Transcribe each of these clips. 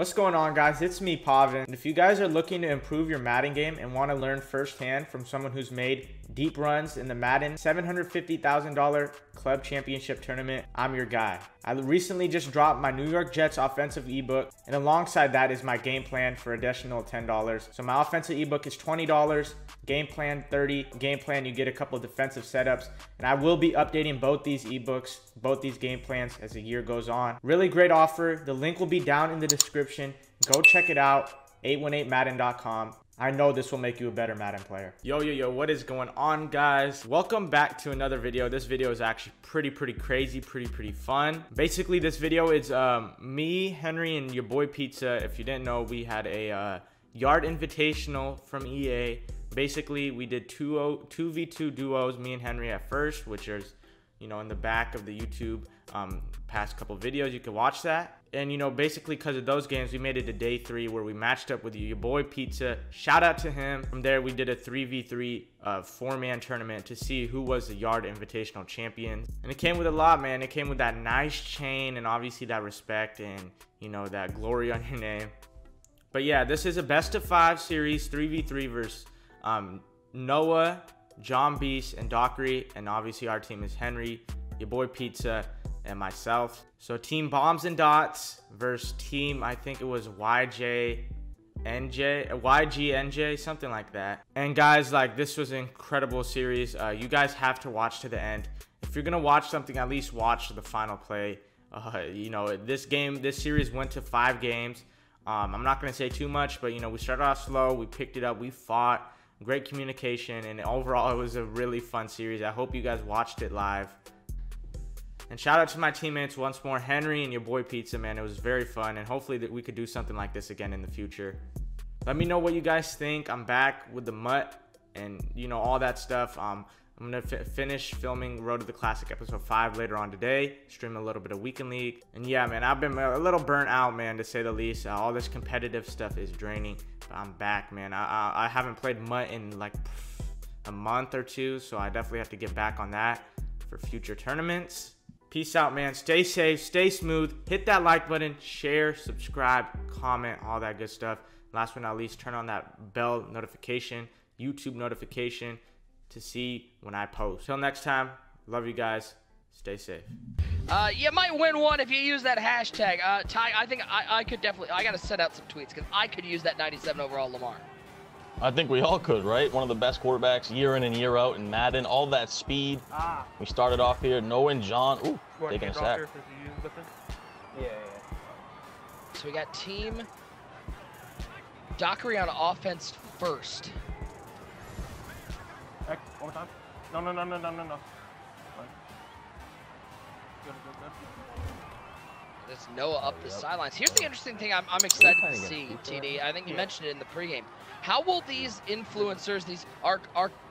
What's going on, guys? It's me, Pavan. And if you guys are looking to improve your Madden game and want to learn firsthand from someone who's made deep runs in the Madden $750,000 Club Championship Tournament, I'm your guy. I recently just dropped my New York Jets offensive ebook, and alongside that is my game plan for additional $10. So my offensive ebook is $20, game plan $30. Game plan, you get a couple of defensive setups, and I will be updating both these ebooks, both these game plans as the year goes on. Really great offer. The link will be down in the description. Go check it out, 818madden.com. I know this will make you a better Madden player. Yo, what is going on, guys? Welcome back to another video. This video is actually pretty crazy, pretty fun. Basically, this video is me, Henry, and your boy Pizza. If you didn't know, we had a yard invitational from EA. Basically, we did 2v2 duos, me and Henry at first, which is, you know, in the back of the YouTube past couple videos. You can watch that. And, you know, basically because of those games, we made it to day 3 where we matched up with your boy Pizza. Shout out to him. From there, we did a 3v3 four-man tournament to see who was the Yard Invitational champion. And it came with a lot, man. It came with that nice chain and obviously that respect and, you know, that glory on your name. But, yeah, this is a best-of-5 series, 3v3 versus Noah, John Beast, and Dockery. And obviously our team is Henry, your boy Pizza, and myself. So team Bombs and Dots versus team, I think it was YGNJ, something like that. And guys, like, this was an incredible series. You guys have to watch to the end. If you're gonna watch something, at least watch the final play. You know, this series went to 5 games. I'm not gonna say too much, but, you know, we started off slow, we picked it up, we fought, great communication, and overall it was a really fun series. I hope you guys watched it live. And shout out to my teammates once more, Henry and your boy Pizza, man. It was very fun, and hopefully that we could do something like this again in the future. Let me know what you guys think. I'm back with the mutt and, you know, all that stuff. I'm going to finish filming Road to the Classic Episode 5 later on today. Stream a little bit of Weekend League. And, yeah, man, I've been a little burnt out, man, to say the least. All this competitive stuff is draining, but I'm back, man. I haven't played mutt in, like, a month or two, so I definitely have to get back on that for future tournaments. Peace out, man. Stay safe, stay smooth. Hit that like button, share, subscribe, comment, all that good stuff. Last but not least, turn on that bell notification, YouTube notification, to see when I post. Till next time, love you guys. Stay safe. You might win one if you use that hashtag. Ty, I think I could definitely, I got to send out some tweets because I could use that 97 overall Lamar. I think we all could, right? One of the best quarterbacks year in and year out in Madden. All that speed. Ah. We started off here, Noah and John. Ooh, taking a sack. Yeah. So we got team Dockery on offense first. Back, one more time. No. There's Noah up the sidelines. Here's the interesting thing I'm excited to see, TD. I think you mentioned it in the pregame. How will these influencers, these our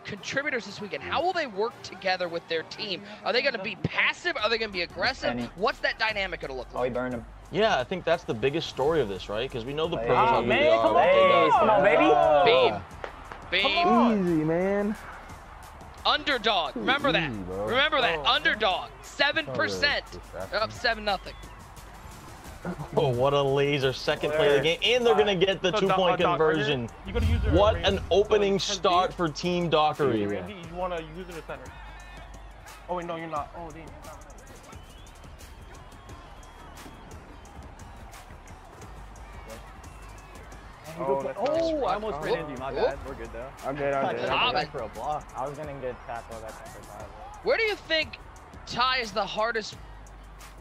contributors this weekend, how will they work together with their team? Are they going to be passive? Are they going to be aggressive? What's that dynamic going to look like? Oh, he burned him. Yeah, I think that's the biggest story of this, right? Because we know the pros are who they are. Come on, baby. Beam. Easy, man. Underdog. Remember that. Remember that. Underdog. 7%. They're up 7-0. Oh, what a laser second play of the game. And they're going to get the two-point conversion. What an opening start for Team Dockery. You want to use it at center. Oh, wait, no, you're not. Oh, damn. Oh, I almost ran into you. My bad. We're good, though. I'm good. I was for a block. I was going to get tackled. Where do you think Ty is the hardest?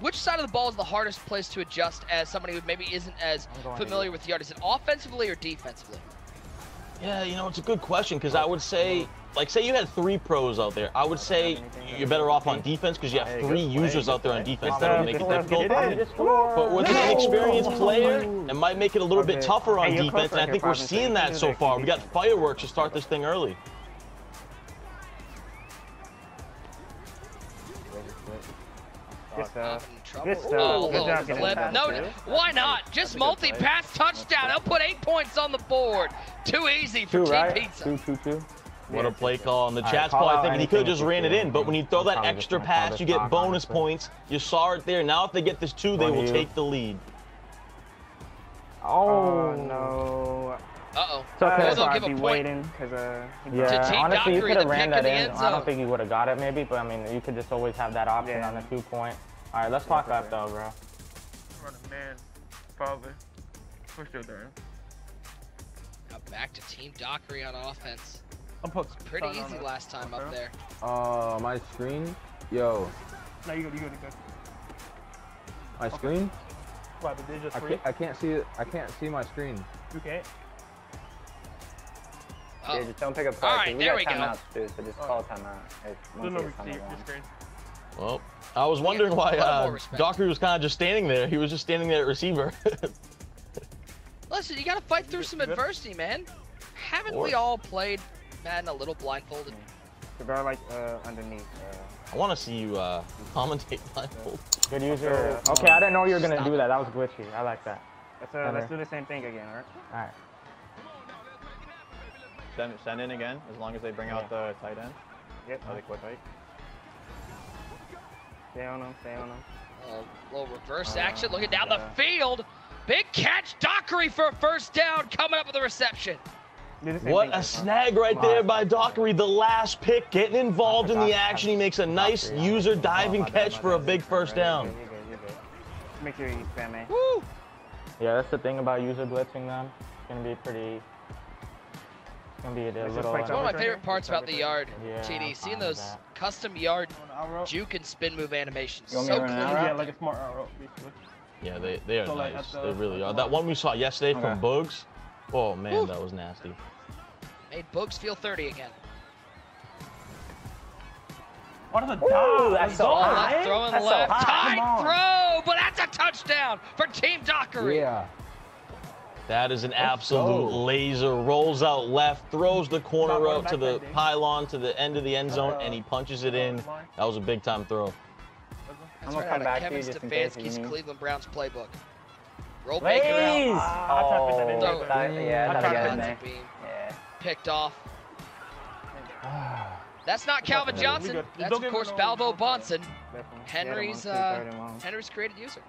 Which side of the ball is the hardest place to adjust as somebody who maybe isn't as familiar with the yard? Is it offensively or defensively? Yeah, you know, it's a good question because I would say, like, say you had 3 pros out there. I would say you're better off on defense because you have 3 users out there on defense that will make it difficult. But with an inexperienced player, it might make it a little bit tougher on defense, and I think we're seeing that so far. We got fireworks to start this thing early. Why not? Just multi-pass touchdown. They'll put 8 points on the board. Too easy for Team Pizza. Two. What a play call. And the chat's probably thinking he could have just ran it in. But when you throw that extra pass, you get bonus points. You saw it there. Now if they get this 2, they will take the lead. Oh, no. Uh-oh. So I'd be waiting because yeah. Honestly, you could have ran that in. I don't think you would have got it maybe, but I mean, you could just always have that option on a 2-point. All right, let's clock up though, bro. Run a man, probably. Push your turn. Now back to Team Dockery on offense. Pretty easy last time up there. My screen, yo. No, you go, you go, you go. My screen? Why, but they just I can't see it. I can't see my screen. You can't. Yeah, just don't pick up flags. All right, there we go. Dude, so just call timeout. Well, I was wondering why Dockery was kind of just standing there. He was just standing there at receiver. Listen, you got to fight through some adversity, man. Haven't we all played Madden a little blindfolded? About like underneath. I want to see you commentate blindfolded. Good user. Okay, I didn't know you were gonna do that. That was glitchy. I like that. Let's do the same thing again, all right? All right. Send in again, as long as they bring out the tight end. Yep. Really quick hike. Stay on him, stay on him. A little reverse action, looking down the field. Big catch, Dockery for a first down, coming up with a reception. What a snag right there by Dockery, the last pick, getting involved in the action. He makes a nice user diving catch for a big first down. Make sure you spam it. Woo! Yeah, that's the thing about user blitzing them. It's gonna be pretty. It's gonna be a little. One of my favorite parts about the yard, TD, seeing those custom yard juke and spin move animations. So cool. Yeah, like a smart rope. Yeah, they are nice. They really are. That one we saw yesterday from Bugs. Oh man, that was nasty. Made Bugs feel 30 again. What a dive! That's so high. Throwing left, tight throw, but that's a touchdown for Team Dockery. Yeah. That is an absolute laser. Rolls out left, throws the corner route to the pylon, to the end of the end zone, and he punches it in. That was a big time throw. That's right out of Kevin Stefanski's Cleveland Browns playbook. Roll Baker out. Oh, yeah. Picked off. That's not Calvin Johnson. That's of course Balvo Bonson, Henry's created user.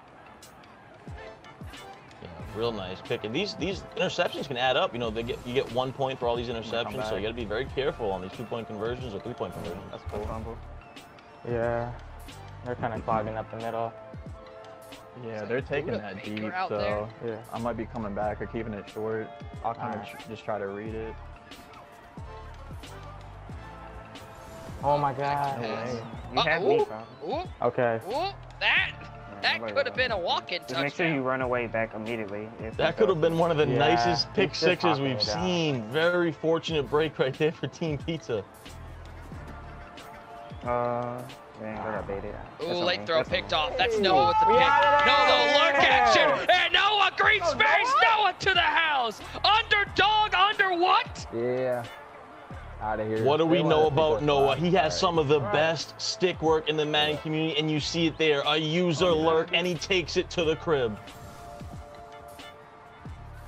Yeah, real nice pick. And these interceptions can add up. You know, you get 1 point for all these interceptions, so you got to be very careful on these 2-point conversions or 3-point conversions. That's cool. Yeah, they're kind of clogging up the middle. Yeah, they're taking that deep, so I might be coming back or keeping it short. I'll kind of just try to read it. Oh my God! You had me, bro. Okay. That could have been a walk-in touchdown. Make sure you run away back immediately. That could have been one of the nicest pick sixes we've seen. Very fortunate break right there for Team Pizza. Ooh, late throw picked off. That's Noah with the pick. Noah, the lurk action. And Noah, green space. Noah to the house. Underdog under what? Yeah. Out of here. What do we know about Noah? He has some of the best stick work in the Madden community, and you see it there. A user lurk, and he takes it to the crib.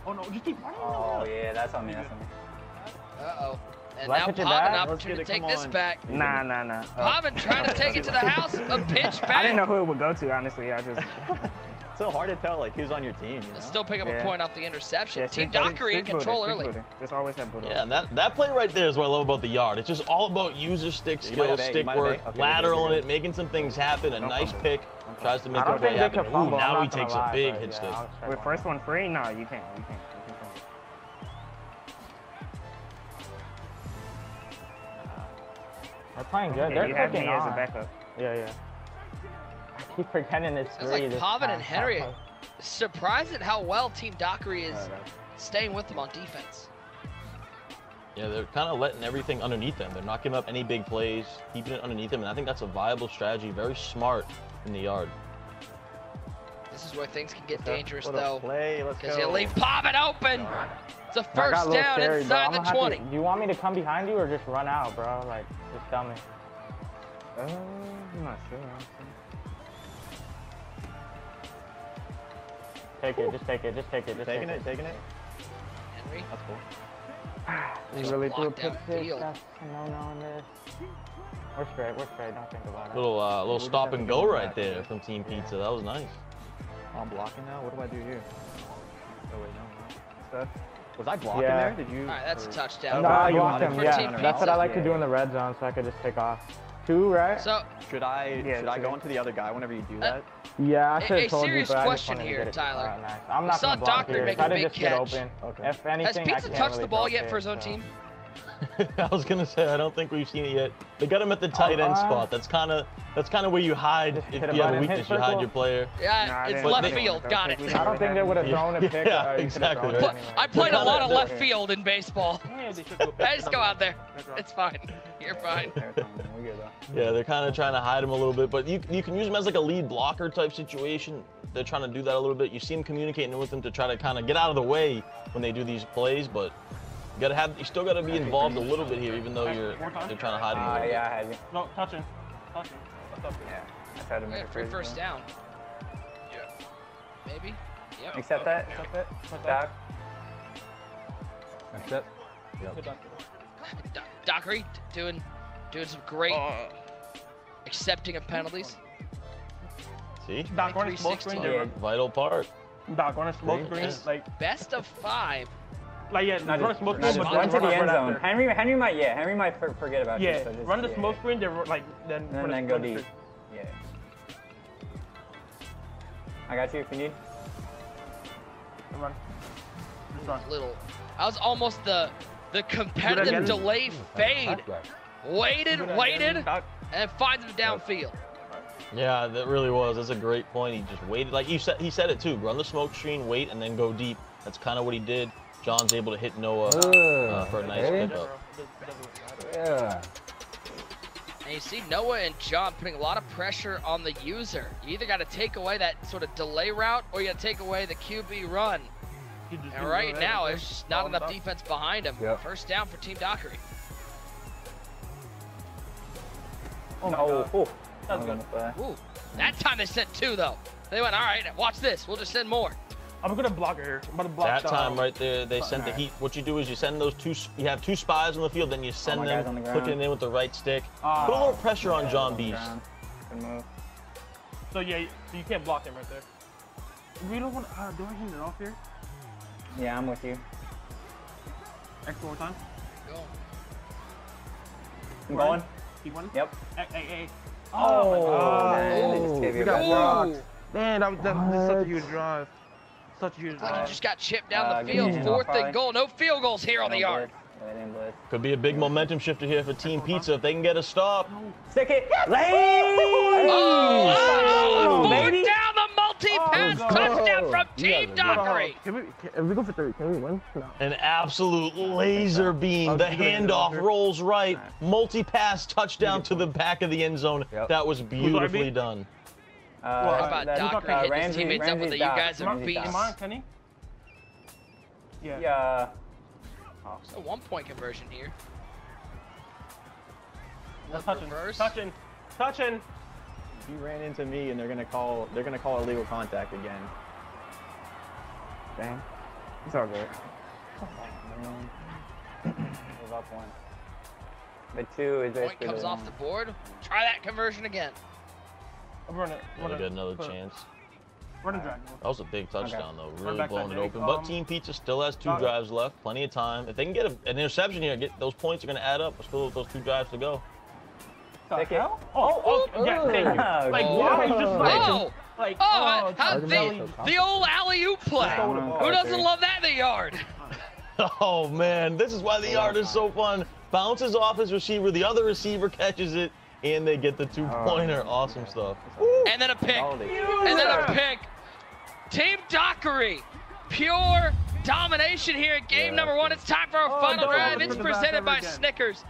Oh, no. You keep running. Oh, yeah. That's on me. That's on me. Uh-oh. And now Pavan opportunity to take this back. Nah. Pavan trying to take it to the house, a pitch back. I didn't know who it would go to, honestly. I just. It's so hard to tell, like, who's on your team. You know? Still pick up a point off the interception. Yeah, Team Dockery in control early. There's always that booter. Yeah, and that play right there is what I love about the yard. It's just all about user stick skill, stick work, lateral in it, making some things happen. A nice pick. Tries to make the play happen. Ooh, now he takes a big hit stick. With first one free? No, you can't. You can't. They're playing good. They're fucking on. As a backup. Yeah. I keep pretending it's three. It's like Pavan and Henry. Surprised at how well Team Dockery is staying with them on defense. Yeah, they're kind of letting everything underneath them. They're not giving up any big plays, keeping it underneath them, and I think that's a viable strategy. Very smart in the yard. This is where things can get dangerous, though. Because you leave Pavan open. It's a first down inside the 20. Do you want me to come behind you or just run out, bro? Like, just tell me. I'm not sure. Take it, just take it, just take it, just take it. Taking it. Henry? That's cool. He really threw a pick six. That's no in this. We're straight, don't think about it. Little stop and go right there from Team Pizza. That was nice. I'm blocking now, what do I do here? Oh, wait, no. Was I blocking there? Did you? All right, that's a touchdown. No, you blocked him. Yeah, that's what I like to do in the red zone, so I could just take off. Two, right? So should I go into the other guy whenever you do that? Yeah, I should have told you, but I just wanted to get it. Tyler. All right, nice. I'm not going to block here. If I did just get open, okay. If anything, I can't really. Has Pizza touched the ball yet for his own team? I was gonna say I don't think we've seen it yet. They got him at the tight end spot. That's kind of where you hide if you have a weakness. You hide your player. Yeah, it's left field. Got it. I don't think they would have thrown a pick. Yeah, exactly. I played a lot of left field in baseball. I just go out there. It's fine. You're fine. Yeah, they're kind of trying to hide him a little bit, but you can use him as like a lead blocker type situation. They're trying to do that a little bit. You see him communicating with them to try to kind of get out of the way when they do these plays, but. You still gotta be involved a little bit here, even though they're trying to hide him. Yeah, I had you. No, touch him. Touch him. What's up? Yeah, I've had him. Free first down. Yeah. Maybe. Yep. Accept that. Accept it. Doc. Accept. Yep. Dockery doing some great accepting of penalties. See. Doc on a small screen. Vital part. Doc on a small screen. Like best of 5. Like, yeah, run a smoke screen, but run to the end zone. Henry might forget about you. So just, run the smoke screen, then go deep. Yeah. I got you if you need. Run. Just run. I was almost the competitive delay fade. Waited, and finds him downfield. Yeah, that really was. That's a great point. He just waited. Like you said, he said it too. Run the smoke screen, wait, and then go deep. That's kind of what he did. John's able to hit Noah for a nice pickup. Yeah. And you see Noah and John putting a lot of pressure on the user. You either got to take away that sort of delay route or you got to take away the QB run. And right now, there's just not enough defense behind him. Yep. First down for Team Dockery. Oh, no. Oh, that was good. Ooh. That time they sent 2, though. They went, all right, watch this. We'll just send more. I'm gonna block her here. I'm gonna block that time right there. They sent the heat. What you do is you send those two. You have 2 spies on the field, then you send them, hook it in with the right stick. Put a little pressure on John Beast. So yeah, you can't block him right there. We don't want. Do I hand it off here? Yeah, I'm with you. Extra more time. Go. I'm going. Keep running. Yep. Hey. Oh man, they just gave you a block. Man, that was such a huge drive. Like you just got chipped down the field. Fourth and goal. No field goals here on the yard. Could be a big momentum shifter here for Team Pizza if they can get a stop. Stick it. Yes. Fourth down, the multi-pass touchdown from Team Dockery. If we go for 3, can we win? No. An absolute laser beam. The handoff rolls right. Multi-pass touchdown to the back of the end zone. Yep. That was beautifully done. How about Dockery hitting his teammates up with it? You guys are beasts. Yeah. Oh, so 1-point conversion here. Touching. He ran into me, and they're gonna call illegal contact again. Dang. It's all good. Move up 1. The 2 is point comes off the board. Try that conversion again. Run it. Get another chance. Run and drag. That was a big touchdown, though. Really blowing it open. But Team Pizza still has 2 drives left. Plenty of time. If they can get an interception here, those points are going to add up. We're still with those 2 drives to go. Take it. Yeah, thank you. Like, why just like... Oh, how the old alley-oop play. Who doesn't love that in the yard? Oh, man. This is why the yard is so fun. Bounces off his receiver. The other receiver catches it. And they get the 2-pointer. Awesome stuff. And then a pick. And then a pick. Team Dockery. Pure domination here in game number 1. It's time for our final drive. It's presented by Snickers.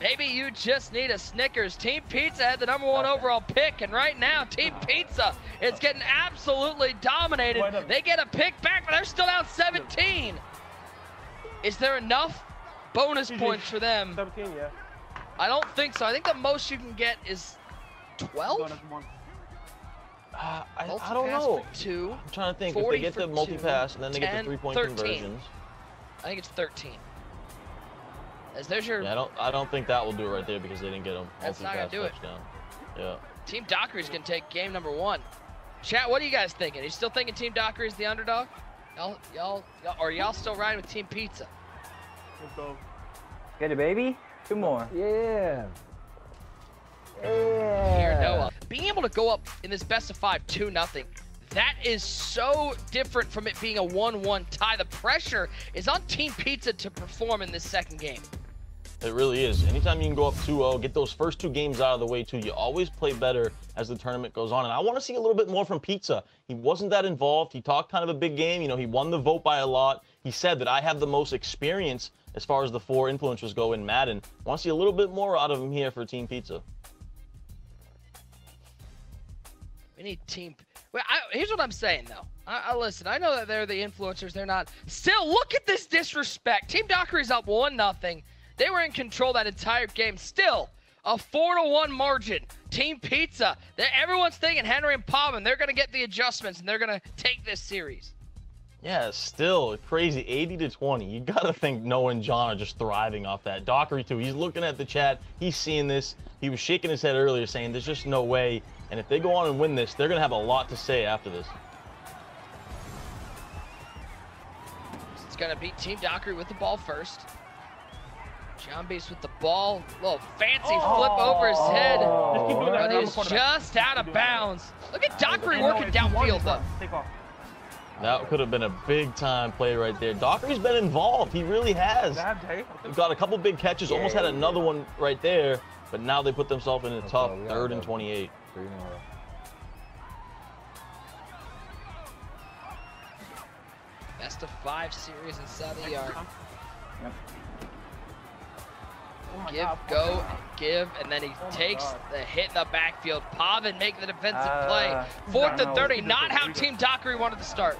Maybe you just need a Snickers. Team Pizza had the number 1 overall pick, and right now Team Pizza is getting absolutely dominated. They get a pick back, but they're still down 17. Is there enough bonus points for them? 17, yeah. I don't think so. I think the most you can get is 12? I don't know. 2, I'm trying to think. If they get the multi-pass and then they get the 3-point conversions. I think it's 13. As there's your... Yeah, I don't think that will do it right there because they didn't get a multi-pass touchdown. That's not going to do it. Yeah. Team Dockery's going to take game number 1. Chat, what are you guys thinking? Are you still thinking Team Dockery's the underdog? Y'all still riding with Team Pizza? Get it, baby. Two more. Yeah. Yeah. Here, Noah. Being able to go up in this best of five 2-0, that is so different from it being a 1-1 tie. The pressure is on Team Pizza to perform in this second game. It really is. Anytime you can go up 2-0, get those first two games out of the way, too. You always play better as the tournament goes on. And I want to see a little bit more from Pizza. He wasn't that involved. He talked kind of a big game. You know, he won the vote by a lot. He said that I have the most experience as far as the four influencers go in Madden. I want to see a little bit more out of him here for Team Pizza. We need Team... Well, here's what I'm saying, though. Listen, I know that they're the influencers. They're not... Still, look at this disrespect. Team Dockery's up 1-0. They were in control that entire game. Still, a 4-1 margin. Team Pizza. Everyone's thinking Henry and Pavan, they're going to get the adjustments, and they're going to take this series. Yeah, still crazy. 80-20. You got to think Noah and John are just thriving off that. Dockery, too. He's looking at the chat. He's seeing this. He was shaking his head earlier saying there's just no way. And if they go on and win this, they're going to have a lot to say after this. It's going to be Team Dockery with the ball first. John Beast with the ball, little fancy flip over his head. He's just out of bounds. Look at Dockery working downfield though. That could have been a big time play right there. Dockery's been involved, he really has. We've got a couple big catches, almost had another one right there, but now they put themselves in a tough 3rd and 28. Best of five series inside the yard. Give, go, and give, and then he takes the hit in the backfield. Pavan making the defensive play. 4th and 30, not how Team Dockery wanted to start.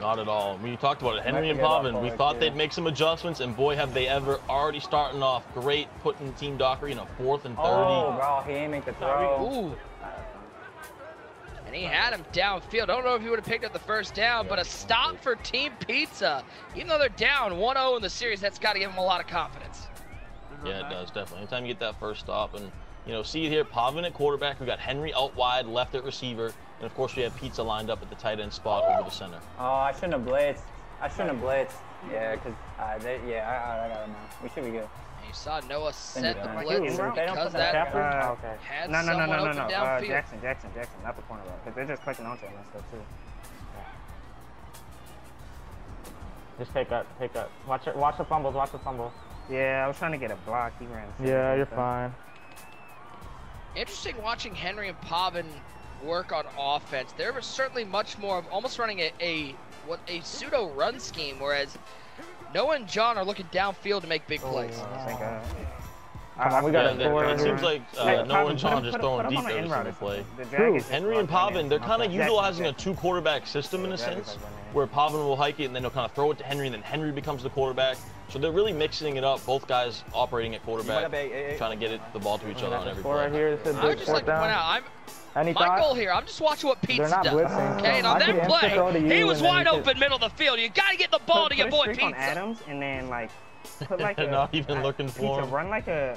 Not at all. We talked about it. Henry and Pavan, we thought they'd make some adjustments, and boy, have they ever. Already starting off great, putting Team Dockery in a 4th and 30. Oh, wow, he ain't make the throw. Ooh. And he had him downfield. I don't know if he would have picked up the first down, but a stop for Team Pizza. Even though they're down 1-0 in the series, that's got to give them a lot of confidence. Yeah, it does, definitely. Anytime you get that first stop and, you know, see it here, Pavan at quarterback. We got Henry out wide, left at receiver. And, of course, we have Pizza lined up at the tight end spot over the center. Oh, I shouldn't have blitzed. I shouldn't have blitzed. Yeah, because, I got him now. We should be good. And you saw Noah set the blitz because that had someone open downfield. Jackson, not the cornerback. Because they're just clicking onto him and stuff, too. Just pick up. Watch the fumbles, Yeah, I was trying to get a block. He ran. Yeah, you're fine. Interesting watching Henry and Pavan work on offense. There was certainly much more of almost running a pseudo run scheme, whereas Noah and John are looking downfield to make big plays. It seems like Noah and John just throwing deep every single play. Henry and Pavan, they're kind of utilizing a two-quarterback system in a sense, where Pavan will hike it and then they'll kind of throw it to Henry, and then Henry becomes the quarterback. So they're really mixing it up. Both guys operating at quarterback, trying to get the ball to each other on every play. I would just like to point out, my goal here, I'm just watching what Pizza does. Okay, and on that play, he was wide open middle of the field. You got to get the ball to your boy Pizza. Adams, and then like. Not even looking for him. Run like a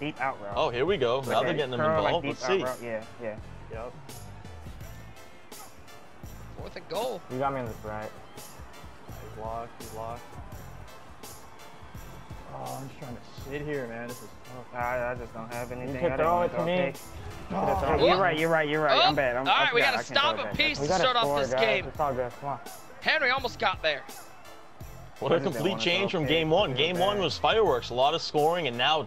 deep out route. Oh, here we go. Now they're getting them involved. Let's see. Yeah. 4th and goal. You got me on this right. He blocked. Oh, I'm just trying to sit here, man. This is tough. I just don't have anything. You can throw it to me. Oh. You're right. Oh. I'm bad. All right, we got to stop a piece to start off this game. It's all good. Come on. Henry almost got there. What a complete change from game one. Game one was fireworks, a lot of scoring, and now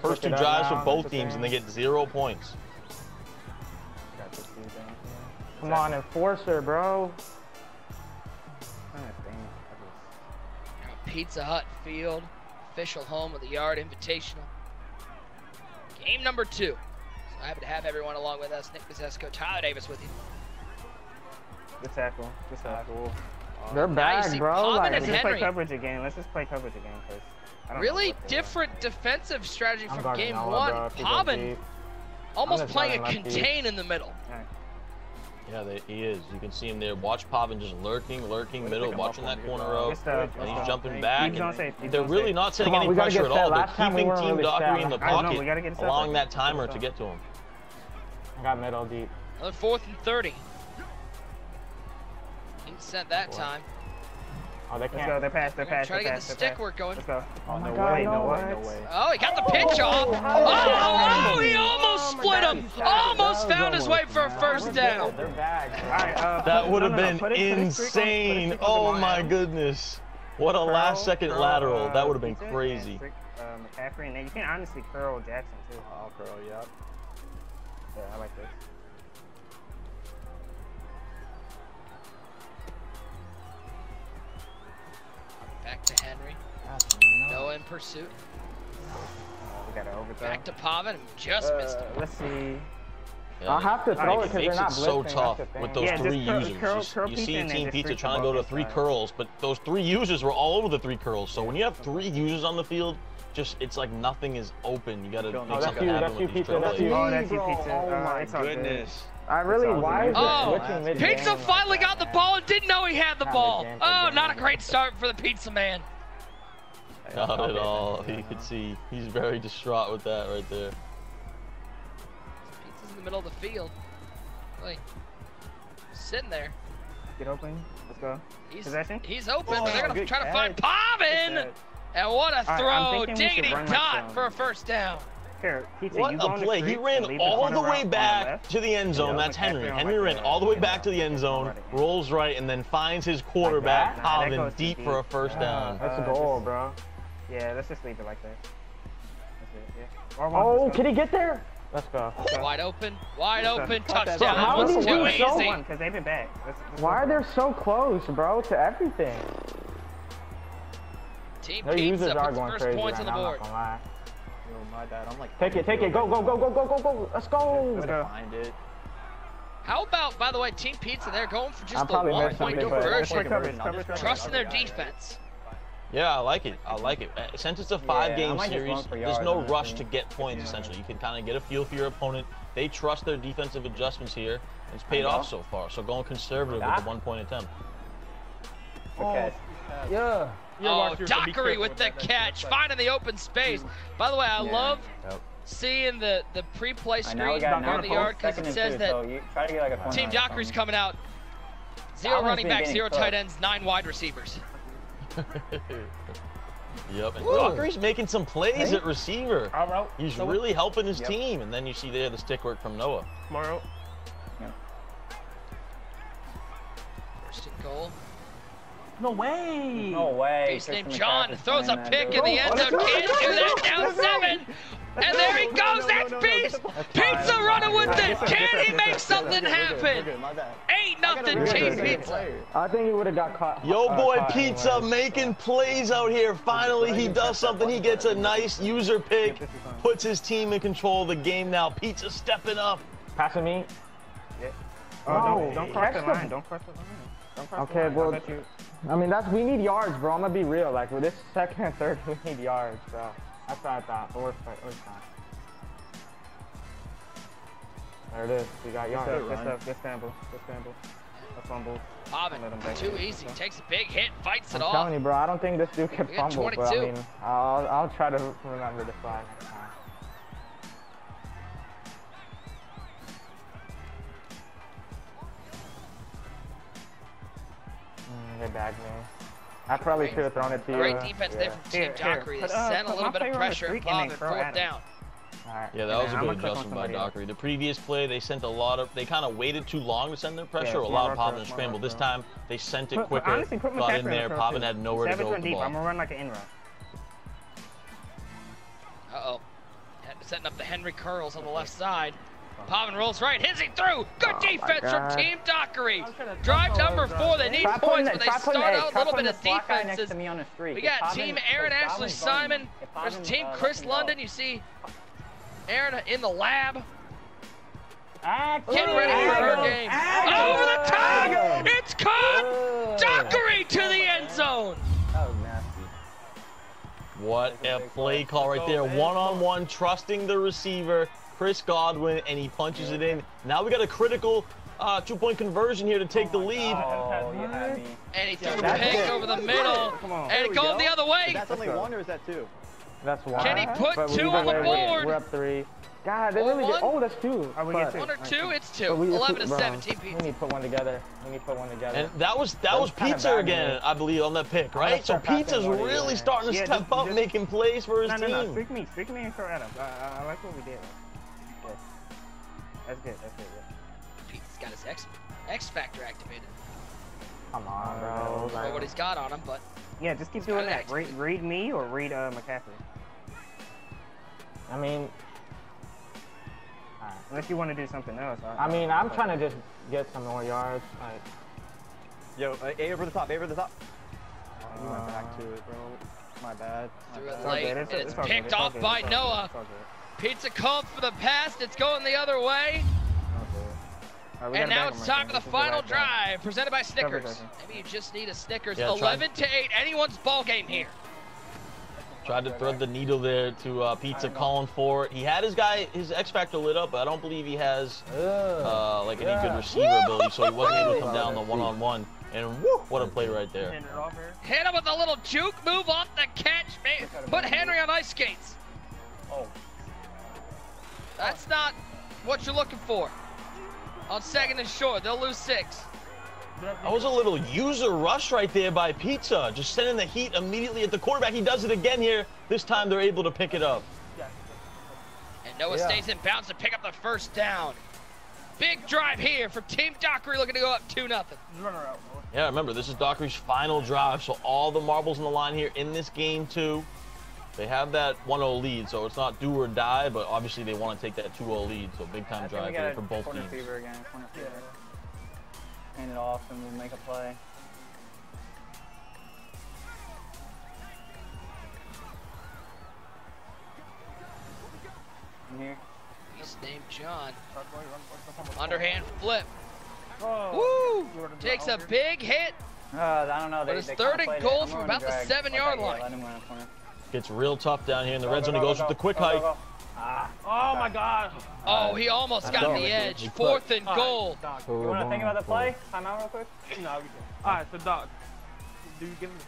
first two drives for both teams, and they get 0 points. Come on, enforcer, bro. Pizza Hut Field, official home of the Yard Invitational. Game number 2. So happy to have everyone along with us. Nick Mazzesco, Tyler Davis with you. Good tackle. They're back, bro. Let's just play coverage again. Cause really different defensive strategy from game one. Pavan almost playing a contain in the middle. Yeah, he is. You can see him there. Watch Pavan just lurking middle, watching that corner row. And he's jumping back. They're really not setting any pressure at all. They're keeping Team Dockery in the pocket, allowing that timer to get to him. I got middle deep. Another 4th and 30. 18% that time. Oh, they can't. Let's go. They passed. They passed. Try to get the stick work going. Let's go. Oh, no way. No way. No way. Oh, he got the pitch off. Oh, he almost split him. Almost found his way for a first down. They're back. That would have been insane. Oh, my goodness. What a last-second lateral. That would have been crazy. McCaffrey, and then you can honestly curl Jackson, too. Oh, curl, yep. Yeah, I like this. Back to Henry. Noah in pursuit. We got to overthrow. Back to Pavan, just missed him. Let's see. Yeah, I'll have to throw it because they're not blitzing. So tough with those three users. You see Team Pizza trying to go to three curls, but those three users were all over the three curls. So when you have three users on the field, just it's like nothing is open. You got to make something happen with these triple A's. Oh, that's you, Pizza. Oh my goodness. I really, why is it switching? Oh, Pizza finally got the ball and didn't know he had the ball. Oh, not a great start for the Pizza Man. Not at all. You could see he's very distraught with that right there. In the middle of the field, like sitting there. Get open. Let's go. He's open, but they're gonna try to find Pavan. And what a throw! Diggity dot for a first down. Here, Pizza, what a play! He ran all the way back to the end zone. That's Henry. Henry ran all the way back to the end zone, rolls right, and then finds his quarterback Pavan deep for a first down. That's a goal, bro. Yeah, let's just leave it like that. Oh, can he get there? Let's go. Wide open, touchdown. How are these too easy? Because they've been back. Why are they so close, bro, to everything? Team Pizza puts the first points on the board. Take it. Go. Let's go. How about, by the way, Team Pizza? They're going for just the one-point conversion, trusting their defense. Yeah, I like it. Since it's a five-game series, there's no rush to get points, essentially. You can kind of get a feel for your opponent. They trust their defensive adjustments here. It's paid off so far, so going conservative with the one-point attempt. Okay. Yeah. Oh, Dockery with the catch, finding the open space. By the way, I love seeing the pre-play screen on the yard because it says that Team Dockery's coming out. 0 running backs, 0 tight ends, 9 wide receivers. Yep, and Dockery's making some plays at receiver. He's really helping his team, and then you see there the stick work from Noah. Tomorrow. Yeah. First and goal. No way. Face named John throws a pick in the end zone. Can't do that. Down 7. And there he goes. That's Beast. Pizza running with it. Can he make something happen? Ain't nothing, Team Pizza. I think he would have got caught. Yo Boy Pizza making plays out here. Finally, he does something. He gets a nice user pick, puts his team in control of the game now. Pizza stepping up. Passing me. Oh, don't cross the line. Okay, well, I mean, that's, we need yards, bro. I'm gonna be real. Like, with this second and third, we need yards, bro. That's what I thought. But we're fine. There it is. We got yards. Good scramble. A fumble. Pavan, too easy. Takes a big hit, fights it off. I'm telling you, bro. I don't think this dude can fumble. But, I mean, I'll try to remember the flag next time. They bagged me. I probably should have thrown it to you. Great defense there from Team Dockery. They sent a little bit of pressure and pulled it down. Right. Yeah, that was a good adjustment by Dockery. The previous play, they sent a lot of, they kind of waited too long to send their pressure, allowed Pavan to scramble. This time, they sent it quicker, got in there. Pavan had nowhere to go with the ball. I'm going to run like an in route. Uh-oh. Setting up the Henry curls on the left side. Pavan rolls right, hits it through. Good defense from Team Dockery. Drive number 4, they need points, but they start out a little bit of defenses. We got Team Aaron Ashley-Simon. There's Team Chris London. You see Aaron in the lab. Getting ready for her game. Over the top! It's caught! Dockery to the end zone! What a play call right there. One-on-one, trusting the receiver. Chris Godwin, and he punches it in. Now we got a critical two-point conversion here to take the lead. And he threw a pick over the middle, and it goes the other way. That's only one, or is that two? That's one. Can he put two on the board? We're up 3. God, they really did. Oh, that's two. Oh, we get one or two? It's two. 11 to 17 pizza. We need to put one together. And that was pizza again, I believe, on that pick, right? So pizza's really starting to step up, making plays for his team. No, stick me and throw at him. I like what we did. Yes. That's good. That's good. Yeah. Pizza's got his X Factor activated. Come on, bro. I don't know what he's got on him, but yeah, just keep doing that. Read me or read McCaffrey. I mean. Unless you want to do something else. I'm trying to just get some more yards. Like, yo, A over the top, A over the top. You went back to it, bro. My bad. It's picked off by Noah. Pizza called for the pass. It's going the other way. Right, and now it's time for the final drive, presented by Snickers. Maybe you just need a Snickers. 11 to 8, anyone's ball game here. Tried to thread the needle there to Pizza calling for it. He had his guy, his X Factor lit up, but I don't believe he has like any good receiver ability, so he wasn't able to come down the one-on-one. And what a play right there. Hit him with a little juke move off the catch, man. Put Henry on ice skates. Oh. That's not what you're looking for. On second and short, they'll lose 6. That was a little user rush right there by Pizza, just sending the heat immediately at the quarterback. He does it again here. This time they're able to pick it up. And Noah stays in bounds to pick up the first down. Big drive here for Team Dockery, looking to go up 2-0. Yeah, remember, this is Dockery's final drive, so all the marbles on the line here in this game, too. They have that 1-0 lead, so it's not do or die, but obviously they want to take that 2-0 lead, so big-time drive here for both teams. Hand it off and we'll make a play. In here. He's named John. Underhand flip. Oh, woo! Takes a big hit. I don't know. But it's third and goal from about the 7-yard line. Gets real tough down here in the red zone. He goes with the quick hike. Oh my God. Oh, he almost got the edge. 4th and goal. Doc, you want to think about the play? Timeout real quick? No, we do. All right, so Doc, do you give him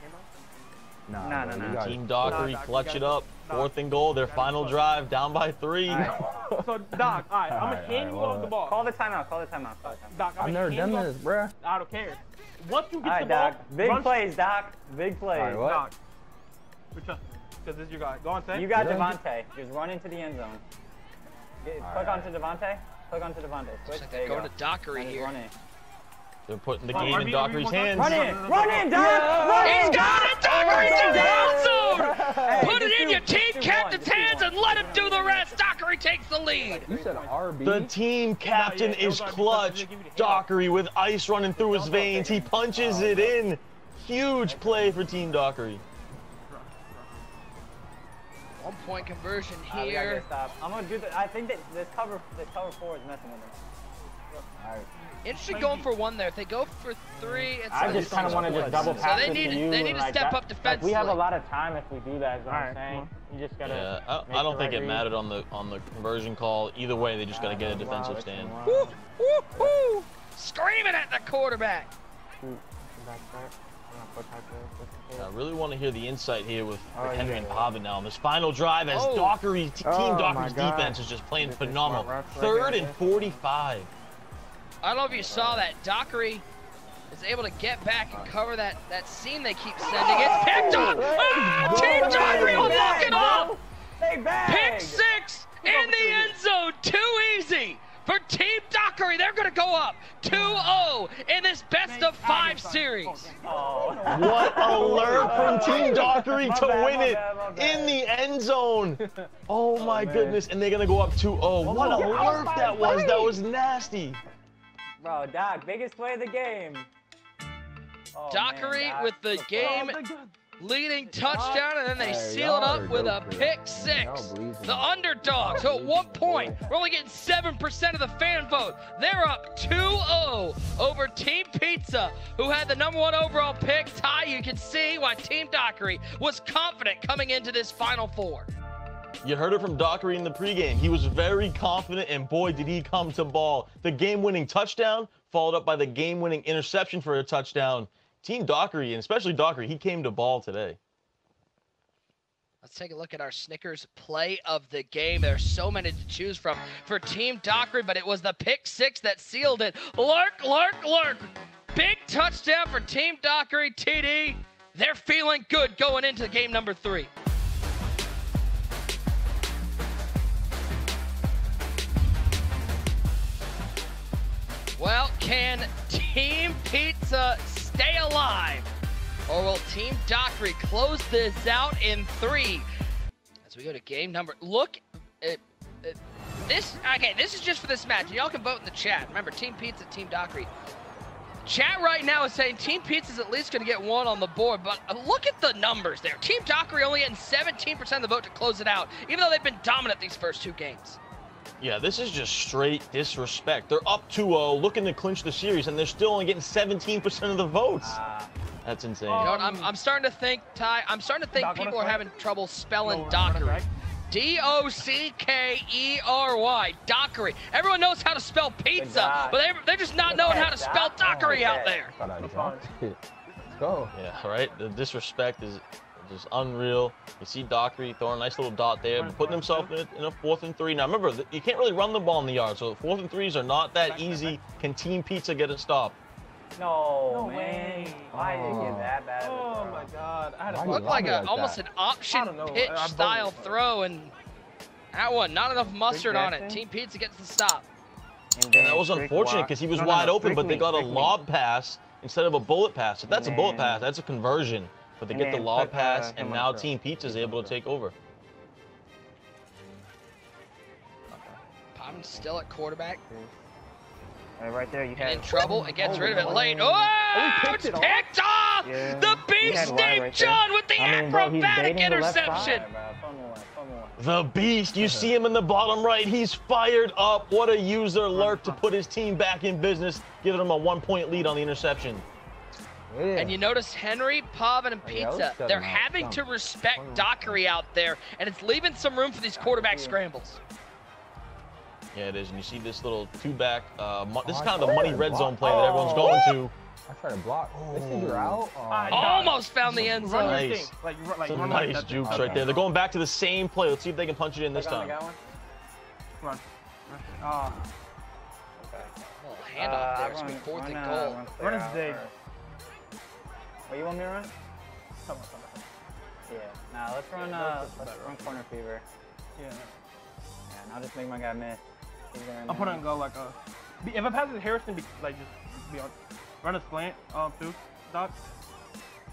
the timeout? No. Team Dockery clutch it up. 4th and goal, their final drive, down by 3. Right. So, Doc, all right, I'm going to hand you off the ball. Call the timeout. Doc, I've never done this, bruh. I don't care. Once you get the ball, big plays, Doc. Big plays. Doc, because this is your guy. Go on, Tay. You got Devontae. Just run into the end zone. Click onto Devontae. Switch. They're going to Dockery here. They're putting the game in Dockery's hands. Run in, Doc! Run in! He's got it! Dockery's in the end zone! Put it in your team captain's hands and let him do the rest! Dockery takes the lead! You said RB? The team captain is clutch. Dockery with ice running through his veins. He punches it in. Huge play for Team Dockery. 1-point conversion here. I'm gonna do the. I think that this cover four is messing with them. All right. Interesting going for one there. If they go for 3, it's I just kind of want to just double pass. So they need to step up defensively. We have a lot of time if we do that. Is what I'm saying. You just gotta. Yeah, I don't think it mattered on the conversion call. Either way, they just gotta get a defensive stand. Woo, woo, woo! Screaming at the quarterback. Shoot. Back there. I really want to hear the insight here with Henry and Pavan now on this final drive as Team Dockery's defense is just playing phenomenal. 3rd and 45. I don't know if you saw that. Dockery is able to get back and cover that seam they keep sending. It's picked off! Ah, Team Dockery will knock it off! Pick 6 in the end zone. Too easy for Team Dockery. They're going to go up 2-0 in this best-of-5 series. What a lure from Team Dockery to win it in the end zone. Oh, my goodness. And they're going to go up 2-0. What a lure that was. That was nasty. Bro, Doc, biggest play of the game. Dockery with the game-leading touchdown, and then they seal it up with a pick 6. The underdog. So at one point, we're only getting 7% of the fan vote. They're up 2-0 over Team Pizza, who had the number 1 overall pick. Ty, you can see why Team Dockery was confident coming into this Final Four. You heard it from Dockery in the pregame. He was very confident, and boy, did he come to ball. The game-winning touchdown followed up by the game-winning interception for a touchdown. Team Dockery, and especially Dockery, he came to ball today. Let's take a look at our Snickers play of the game. There's so many to choose from for Team Dockery, but it was the pick six that sealed it. Lurk, lurk, lurk. Big touchdown for Team Dockery. TD, they're feeling good going into game number 3. Well, can Team Pizza stay alive? Or will Team Dockery close this out in 3? As we go to game number, look at this. Okay, this is just for this match. Y'all can vote in the chat. Remember, Team Pizza, Team Dockery. Chat right now is saying Team Pizza's at least gonna get one on the board, but look at the numbers there. Team Dockery only getting 17% of the vote to close it out, even though they've been dominant these first 2 games. Yeah, this is just straight disrespect. They're up 2-0, looking to clinch the series, and they're still only getting 17% of the votes. That's insane. You know what, I'm starting to think, Ty, I'm starting to think people are having trouble spelling Dockery. D-O-C-K-E-R-Y, Dockery. Everyone knows how to spell pizza, but they're just not knowing how to spell Dockery out there. Go. Yeah, right? The disrespect is just unreal. You see Dockery throwing a nice little dot there, but putting himself in a 4th and 3. Now remember, you can't really run the ball in the yard, so 4th and 3s are not that easy. Can Team Pizza get a stop? No way. Why did it get that bad? Oh my God. It looked like almost an option pitch style throw, and that one, not enough mustard on it. Team Pizza gets the stop. And that was unfortunate because he was wide open, but they got a lob pass instead of a bullet pass. If that's a bullet pass, that's a conversion. But they get the lob pass, and now Team Pizza is able to take over. Pavan's still at quarterback. Right there, you had in trouble. It gets rid of it late. Oh, it's picked off! Yeah. The beast named John with the acrobatic interception. The beast, you see him in the bottom right. He's fired up. What a user lurk to put his team back in business, giving him a 1-point lead on the interception. Yeah. And you notice Henry, Pavan, and Pizza, they're having to respect Dockery out there, and it's leaving some room for these quarterback scrambles. Yeah, it is, and you see this little two-back, this is kind of the money red zone play that everyone's going to. I tried to block. This is out. Almost found the end zone. Nice. Some nice jukes right there. They're going back to the same play. Let's see if they can punch it in this time. Come on. Little handoff there. It's going to be 4th and goal. Run his dig. What, you want me to run? Come on. Yeah, let's run corner fever. Yeah. Yeah, and I'll just make my guy miss. I'll put on go like a... If I pass it to Harrison, just be on... Run a slant, too, Doc.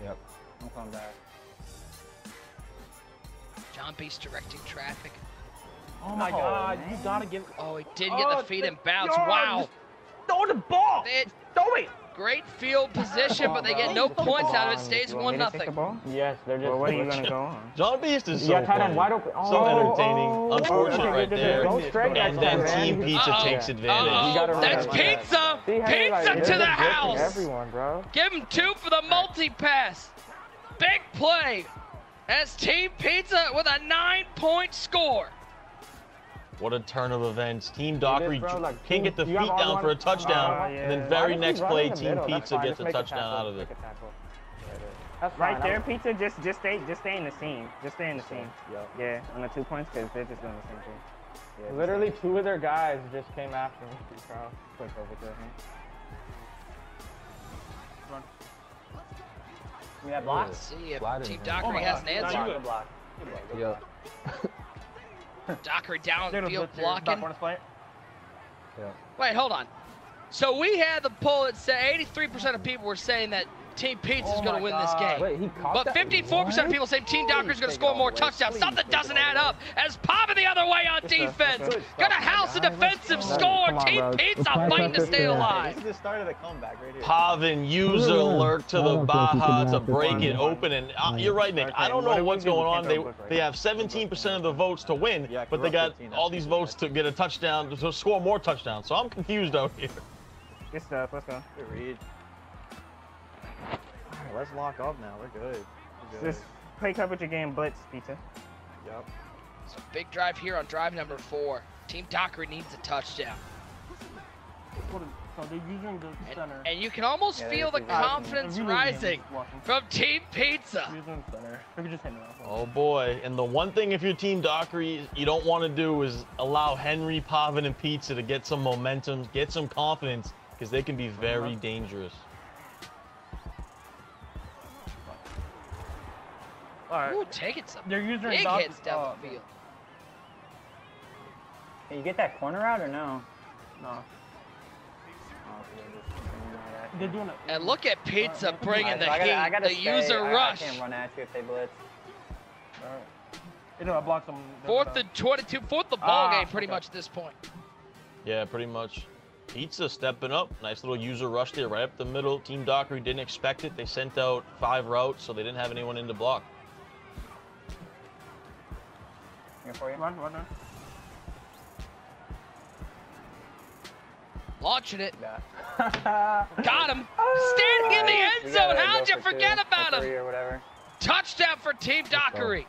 Yep. I'm coming back. John Beast directing traffic. Oh my God, man. You gotta give... Oh, he did get the feet and bounce, wow. Throw the ball! Throw it! Great field position, but they get no points out of it. Stays 1-0. Yes, they're just. Well, what are you gonna go on? John Beast is so funny. Wide open. Oh, so entertaining. Unfortunate right there. And then Team Pizza takes advantage. That's Pizza. Pizza to the house. Everyone, bro. Give him 2 for the multi-pass. Big play. As Team Pizza with a 9-point score. What a turn of events. Team Dockery can't get the feet down for a touchdown, and then very next play, Team Pizza gets a touchdown out of it. Right there, Pizza, just stay in the seam. Just stay in the seam. Yeah, on the 2 points, because they're just doing the same thing. Yeah, literally 2 of their guys just came after him. Quick over there. Run. We have block. Let's see if Team Dockery has an answer. Good block. Dockery downfield blocking. Wait, hold on. So we had the poll that said 83% of people were saying that Team Pizza is going to win this game. Wait, but 54% of people say Team Dockery is going to score more touchdowns. Something doesn't add up. As Pavan the other way on defense. Going to house a defensive score. Team Pizza fighting to stay alive. This is the start of the comeback right here. Pavan user lurk to the Baja to break it open. And you're right, Nick. I don't know what's going on. They have 17% of the votes to win, but they got all these votes to get a touchdown, to score more touchdowns. So I'm confused out here. Good stuff. Let's go. Good read. Let's lock up now. We're good. Just play coverage again, blitz, Pizza. Yep. So big drive here on drive number 4. Team Dockery needs a touchdown. So they're using the center. And you can almost feel the confidence rising from Team Pizza. Oh boy, and the one thing if you're Team Dockery, you don't want to do is allow Henry, Pavan, and Pizza to get some momentum, get some confidence, because they can be very dangerous. All right. Ooh, taking some big hits down the field. Hey, you get that corner out or no? No. They're doing it. And look at Pizza bringing the heat, the user rush. I can't run at you if they blitz. All right. You know, I blocked them. Fourth and 22, fourth the ball game pretty much at this point. Yeah, pretty much. Pizza stepping up. Nice little user rush there right up the middle. Team Dockery didn't expect it. They sent out 5 routes, so they didn't have anyone in to block. Here for you. Run. Launching it. Yeah. Got him. Standing in the end zone. How'd you forget about him? Or whatever. Touchdown for Team Dockery.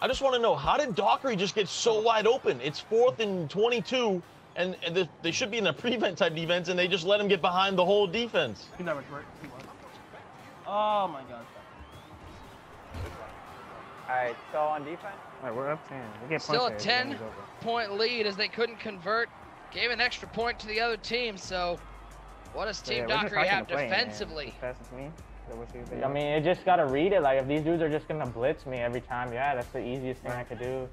I just want to know, how did Dockery just get so wide open? It's 4th and 22, and they should be in a prevent type defense, and they just let him get behind the whole defense. Oh my God. All right, so on defense. All right, we're up 10. We get still a 10-point lead as they couldn't convert. Gave an extra point to the other team, so what does Team Dockery have defensively? I mean, it just got to read it. Like, if these dudes are just going to blitz me every time, yeah, that's the easiest thing I could do.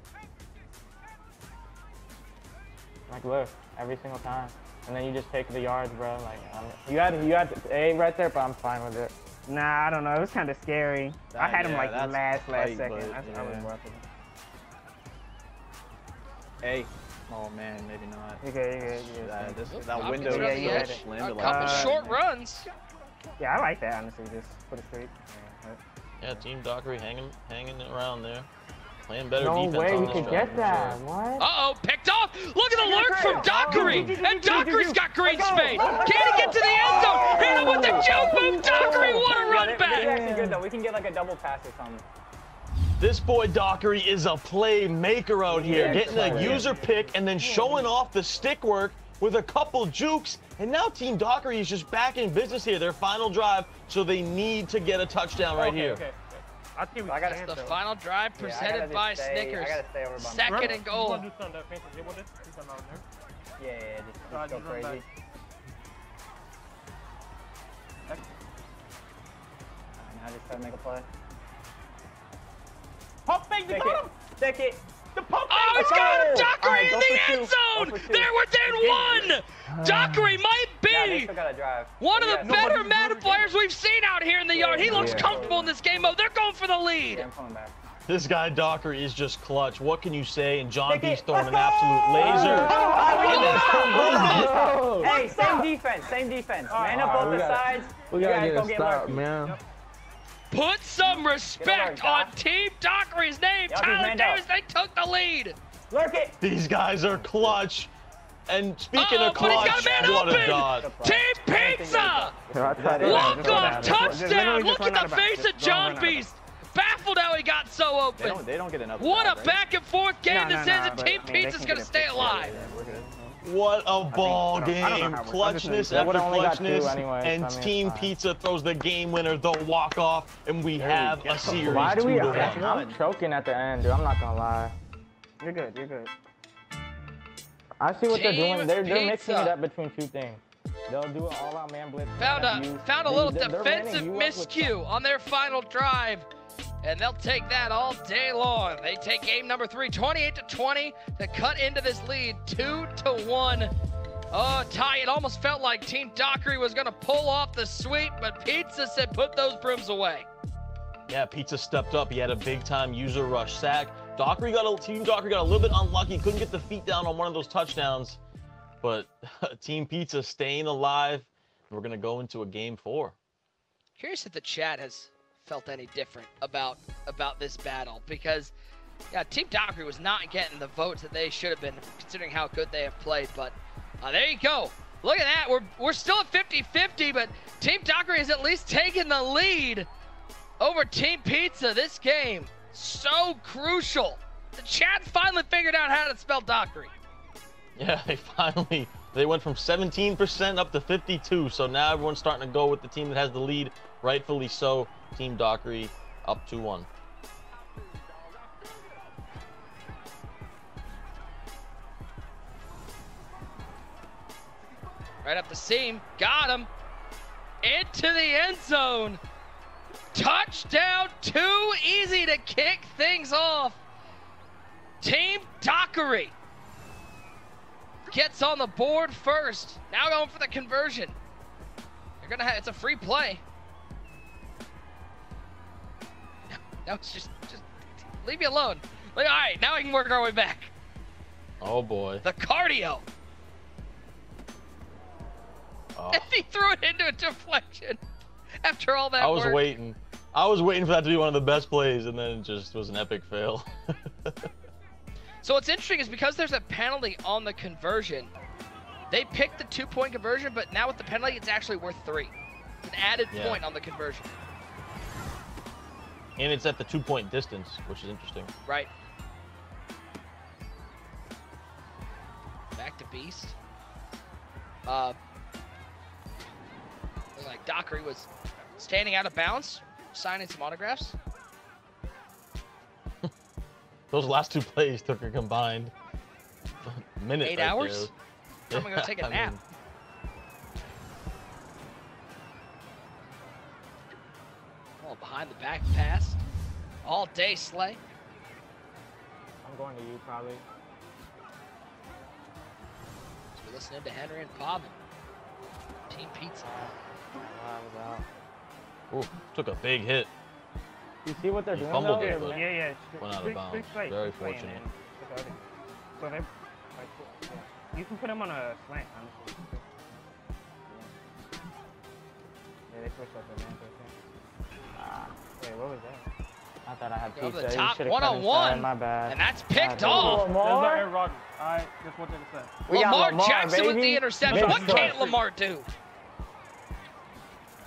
Like, look, every single time. And then you just take the yards, bro. Like, you had A right there, but I'm fine with it. Nah, I don't know. It was kind of scary. I had him, like, last second. I was rough with him. Hey. Oh man, maybe not. Okay. That window is so slim. A couple short runs. Yeah, I like that, honestly. Just put it straight. Yeah, Team Dockery hanging around there. Playing better defense. No way you could get that. What? Uh-oh, picked off. Look at the lurk from Dockery. And Dockery's got green space. Can't he get to the end zone? Hit him with the jump move. Dockery, what a run back. It's actually good, though. We can get like a double pass or something. This boy Dockery is a playmaker out here, getting a user pick and then showing off the stick work with a couple jukes. And now Team Dockery is just back in business here, their final drive, so they need to get a touchdown right here. Okay. That's the final drive presented by Snickers. Second and goal. Yeah, just go crazy. Now just try to make a play. Pump fake, the bottom! Check it! The pump fake! Oh, it's got him! Dockery in the end zone! They're within 1! Dockery might be one of the better Madden players we've seen out here in the yard. He looks comfortable in this game mode. They're going for the lead! Yeah, I'm coming back. This guy, Dockery, is just clutch. What can you say? And John Beast throwing an absolute laser. Oh, hey, same defense. Man up both the sides. We gotta get a stop, man. Put some respect on Team Dockery's name. Tyler Davis, they took the lead. Lurk it. These guys are clutch. And speaking of clutch, what a god. Team Pizza. Walk-off touchdown. Look at the face of John Beast. Baffled how he got so open. They don't get enough. What a back-and-forth game this is, and Team Pizza's going to stay alive. What a ball game. Clutchness after clutchness. And Team Pizza throws the game winner, the walk-off, and we have a series. Why do we? I'm choking at the end, dude. I'm not going to lie. You're good. I see what they're doing. They're mixing it up between two things. They'll do an all-out man blitz. Found a little defensive miscue on their final drive. And they'll take that all day long. They take game number 3, 28-20, to cut into this lead, 2-1. Oh, Ty, it almost felt like Team Dockery was gonna pull off the sweep, but Pizza said put those brooms away. Yeah, Pizza stepped up. He had a big-time user rush sack. Team Dockery got a little bit unlucky, couldn't get the feet down on one of those touchdowns, but Team Pizza staying alive. We're gonna go into a game 4. Curious if the chat has felt any different about this battle, because Team Dockery was not getting the votes that they should have been, considering how good they have played. But there you go. Look at that. We're still at 50-50, but Team Dockery has at least taken the lead over Team Pizza. This game, so crucial. The chat finally figured out how to spell Dockery. Yeah, they finally They went from 17% up to 52%. So now everyone's starting to go with the team that has the lead, rightfully so. Team Dockery up 2-1. Right up the seam, got him. Into the end zone. Touchdown, too easy to kick things off. Team Dockery gets on the board first. Now going for the conversion. They're gonna have, it's a free play. Now it's just leave me alone. Like, all right, now we can work our way back. Oh boy. The cardio. Oh. And he threw it into a deflection. After all that I was waiting. I was waiting for that to be one of the best plays, and then it just was an epic fail. So what's interesting is because there's a penalty on the conversion, they picked the 2-point conversion, but now with the penalty, it's actually worth 3. It's an added point on the conversion. And it's at the 2-point distance, which is interesting. Right. Back to Beast. Like Dockery was standing out of bounds, signing some autographs. Those last two plays took a combined minute. 8 hours? Yeah, I'm going to go take a nap. All behind the back pass. All day, Slay. I'm going to you, probably. So we're listening to Henry and Pavan. Team Pizza. Ooh, took a big hit. You see what they're doing? Fumbled it, but went out of bounds. Very fortunate. You can put him on a slant, honestly. Yeah, they pushed up the man. Wait, what was that? I thought I had pizza. The top one-on-one. My bad. And that's picked off. Lamar Jackson with the interception. What can't Lamar do?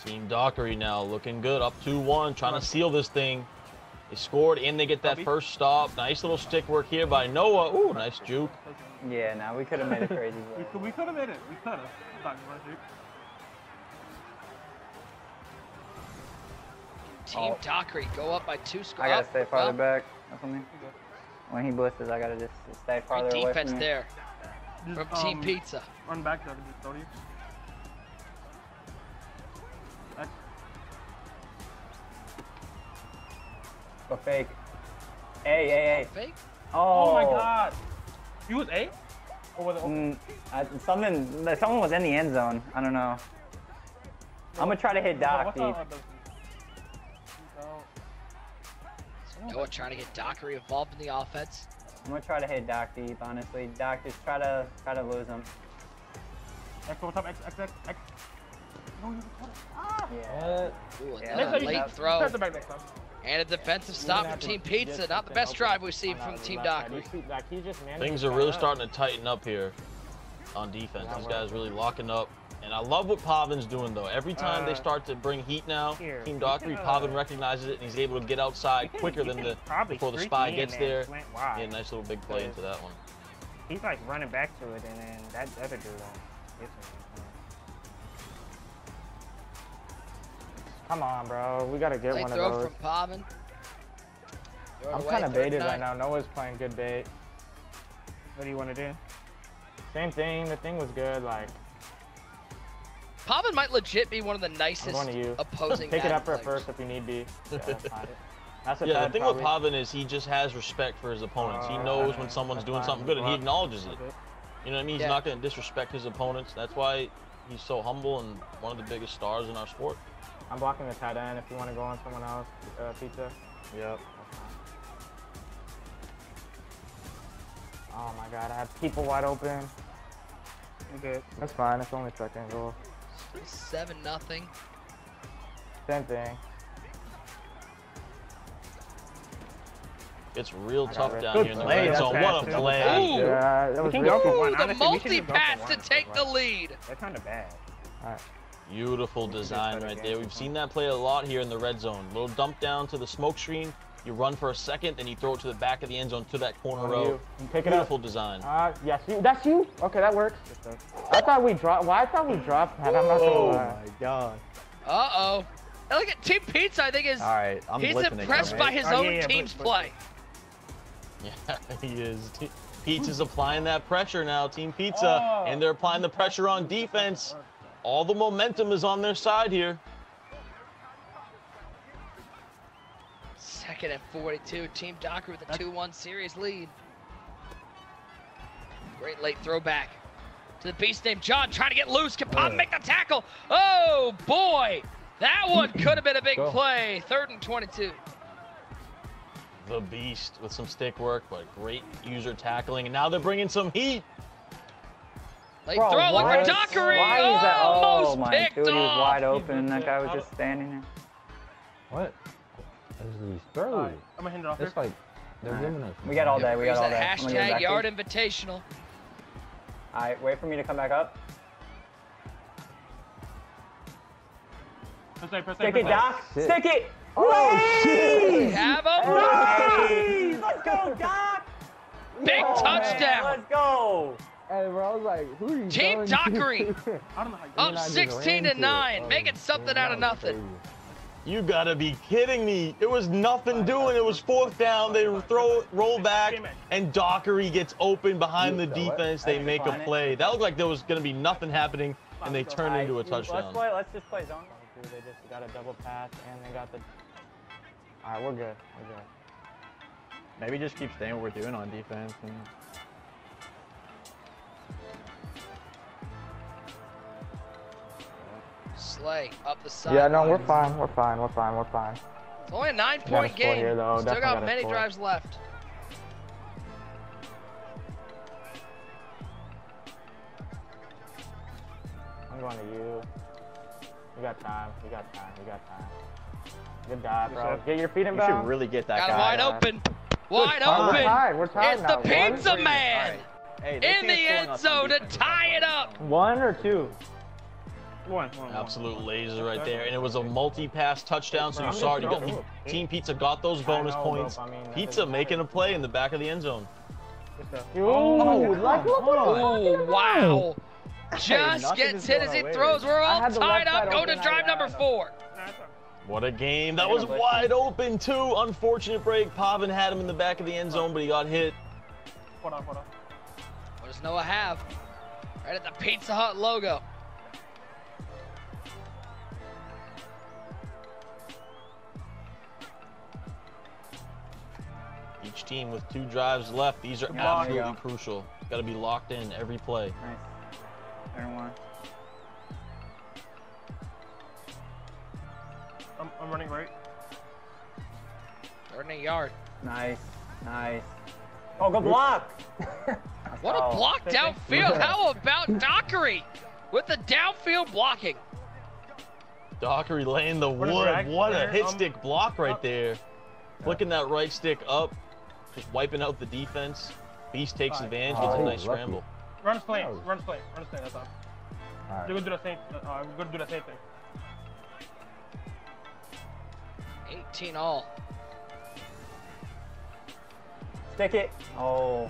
Team Dockery now looking good, up 2-1, trying to seal this thing. They scored, and they get that first stop. Nice little stick work here by Noah. Ooh, nice juke. Yeah, now we could have made it crazy. We could have made it. We could have. Team Dockery go up by 2 scores. I got to stay farther back. That's what I mean. When he blitzes, I got to just stay farther away from him. Defense there from Team Pizza. Run back there. A fake. Hey. Fake? Oh my God. You was A? Or was it open? Someone was in the end zone. I don't know. I'm gonna try to hit Doc. Noah trying to get Dockery involved in the offense. I'm gonna try to hit Doc deep, honestly. Doc, just try to lose him. X. No, you caught it. Ah. Yeah. Ooh, late throw. And a defensive stop for Team Pizza. Not the best drive we've seen from Team Dockery. Things are really starting to tighten up here on defense. These guys really locking up. And I love what Pavan's doing, though. Every time they start to bring heat now, Team Dockery, Pavan recognizes it, and he's able to get outside quicker than before the spy gets there. Yeah, nice little big play into that one. He's, like, running back to it, and then that other dude gets him. Come on, bro. We gotta get one of those. From Pavan. I'm kind of baited right now. Noah's playing good bait. What do you want to do? Same thing. The thing was good. Like Pavan might legit be one of the nicest opposing. Pick it up for first if you need be. Yeah, the thing with Pavan is he just has respect for his opponents. He knows when someone's doing something good and he acknowledges it. You know what I mean? He's not gonna disrespect his opponents. That's why he's so humble and one of the biggest stars in our sport. I'm blocking the tight end if you want to go on someone else, Pizza. Yep. Oh my God, I have people wide open. You're good. That's fine, it's only second goal. 7-0. Same thing. It's real tough down here in the red zone. What a play. Ooh, the multi-pass to take the lead. That's kind of bad. All right. Beautiful design right there. We've seen that play a lot here in the red zone. Little dump down to the smoke screen. You run for a second, then you throw it to the back of the end zone to that corner row. Pick it up. Beautiful design. Yes, you, that's you. Okay, that works. I thought we dropped. Well, I thought we dropped that. I'm not gonna lie. Oh my god. Uh oh. Look at Team Pizza. I think is. All right, I'm he's impressed by his own team's play. Yeah, he is. Pizza's applying that pressure now, Team Pizza, and they're applying the pressure on defense. All the momentum is on their side here. Second at 42, Team Dockery with a 2-1 series lead. Great late throwback to the beast named John, trying to get loose. Can Pop make the tackle? Oh boy, that one could have been a big play. Third and 22. The beast with some stick work, but great user tackling. And now they're bringing some heat. They throw it for Dockery. Almost picked dude, off. He was wide open. That guy was just standing there. What? These throws. Right, I'm gonna hand it off. It's like they're giving us. We got all day. We got all day. Hashtag Yard Invitational. All right, wait for me to come back up. Stick it, Doc. Stick it. Oh, shit! Have a break! Let's go, Doc! Big touchdown! Man, let's go! Hey, bro, I was like, who are you Team Dockery up 16-9, making something out of nothing. You gotta be kidding me. It was nothing doing. It was fourth down. They roll back, and Dockery gets open behind the defense. They make a play. That looked like there was gonna be nothing happening, and they turn into a touchdown. Let's just play zone. Dude, they just got a double pass, and they got the... All right, we're good. We're good. Maybe just keep staying what we're doing on defense. And... Slay up the side. Yeah, no, lines. We're fine. We're fine. We're fine. We're fine. It's only a 9-point game. Here, still got many drives left. I'm going to you. You got time. You got time. You got time. Good dive, bro. Get your feet in bounds. You should really get that guy. Got wide open. Wide open. We're tied. We're tied now. It's the pizza man in the end zone to tie it up. One or two? One. Absolute laser right there. And it was a multi-pass touchdown, so you saw it. Team Pizza got those bonus points. Pizza making a play in the back of the end zone. Oh, wow. Just gets hit as he throws. We're all tied up. Go to drive number 4. What a game. That was wide open, too. Unfortunate break. Pavan had him in the back of the end zone, but he got hit. What does Noah have? Right at the Pizza Hut logo. Each team with 2 drives left. These are absolutely crucial. Got to be locked in every play. Nice. I'm running right. Third and a yard. Nice, nice. Oh, good block! What a block downfield! How about Dockery with the downfield blocking? Dockery laying the wood. What a hit stick block right there. Flicking that right stick up, just wiping out the defense. Beast takes advantage, gets a nice scramble. Run play, run play, run play, that's all. We're gonna do the same thing. 18 all. Stick it. Oh.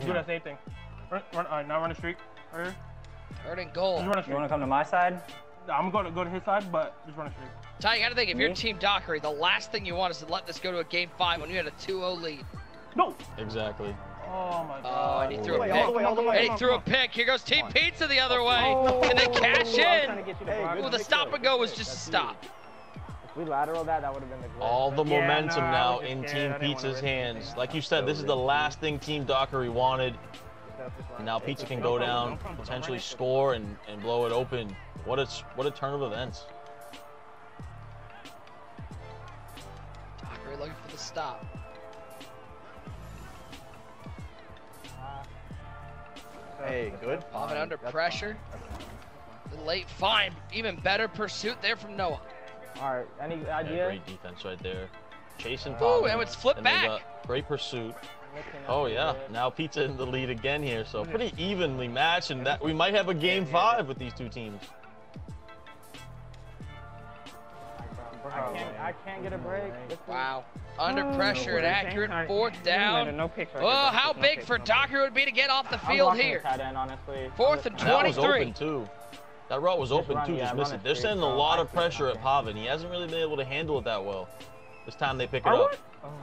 Do the same thing. Now run a streak. Third and goal. Just run a streak. You wanna come to my side? I'm gonna go to his side, but just run a streak. Ty, you gotta think, if you're Team Dockery, the last thing you want is to let this go to a game 5 when you had a 2-0 lead. No! Exactly. Oh my god. And he threw a pick. And he threw a pick. Here goes Team Pizza the other way. And they cash in. Well, the stop and go was just a stop. If we lateral that would have been the goal. All the momentum now in Team Pizza's hands. Like you said, this is the last thing Team Dockery wanted. And now Pizza can go down, potentially score, and blow it open. What a turn of events. Dockery looking for the stop. Hey, good. Pavan under pressure. The late find, even better pursuit there from Noah. All right, any idea? Yeah, great defense right there. Chasing Pavan. Ooh, and it's flipped back. Great pursuit. Oh yeah, now Pizza in the lead again here. So pretty evenly matched, and that we might have a game 5 with these two teams. I can't get a break. Wow. Under pressure and accurate fourth down. Oh, how big for Dockery would be to get off the field here. Fourth and 23. That route was open too, just missed it. They're sending a lot of pressure at Pavan. He hasn't really been able to handle it that well. This time they pick it up.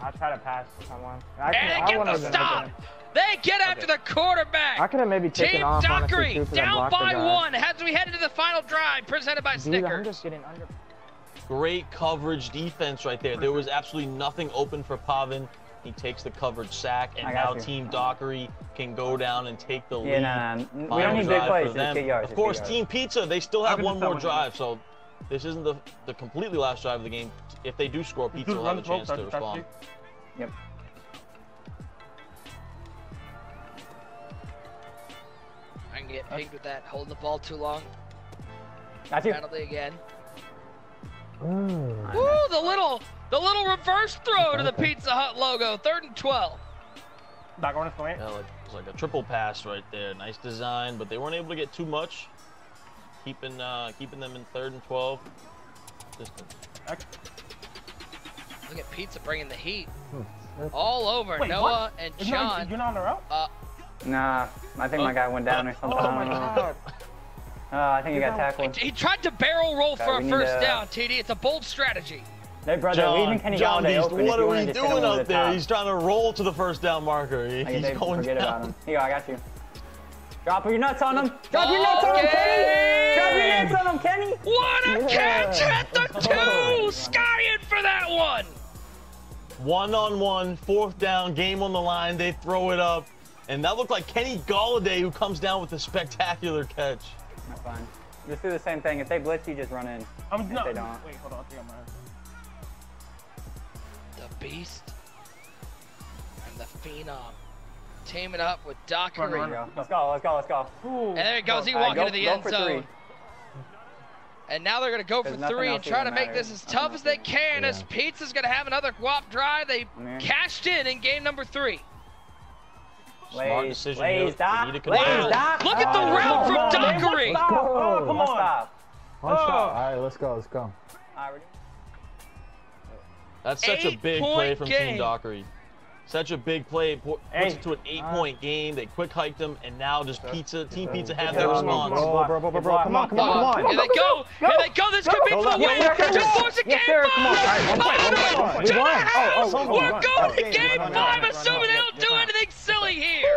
I'll try to pass someone. And they get the stop. They get after the quarterback. I could have maybe taken Team off, Dockery honestly, down by one as we head into the final drive presented by Snickers. Dude, I'm just getting under. Great coverage defense right there. There was absolutely nothing open for Pavan. He takes the coverage sack, and now Team Dockery can go down and take the lead. Nah. We don't need big plays. Of course, Team Pizza, they still have one more drive, so this isn't the completely last drive of the game. If they do score, Pizza will have a chance to respond. Yep. I can get picked with that, holding the ball too long. Penalty again. Ooh, the little reverse throw to the Pizza Hut logo. Third and 12. Not going to play. Yeah, it's like a triple pass right there. Nice design, but they weren't able to get too much. Keeping them in third and 12. Distance. Look at Pizza bringing the heat. All over. Wait, Noah and John. You're not on the route? Nah, I think my guy went down or something. Oh my God. I think he got tackled. He tried to barrel roll for a first down, TD. It's a bold strategy. Hey, brother, John, Kenny Golladay open. What are we doing out there? He's trying to roll to the first down marker. He's going down. About him. Here, I got you. Drop your nuts on him. Drop your nuts on him, Kenny! Drop your nuts on him, Kenny! What a catch at the two! Skying for that one! One-on-one, fourth down, game on the line. They throw it up. And that looked like Kenny Golladay, who comes down with a spectacular catch. Not fun. Just do the same thing. If they blitz, you just run in. If they don't. Wait, hold on. I think I'm right. The Beast and the Phenom teaming up with Dockery. Let's go. And there it goes. He walked into the end zone. And now they're going to go for three and try to make this as tough as they can as Pizza's going to have another guap drive. They cashed in game number 3. Smart decision. Look at the route from Dockery. Come on. One shot. All right, let's go. That's such a big play from Team Dockery. Such a big play. Puts it to an 8-point game. They quick hiked them, and now just Pizza. Team Pizza have their response. Bro. Come on. Here they go. This could be for the win. Just force a game 5. We're going to game 5, assuming they don't do anything silly here.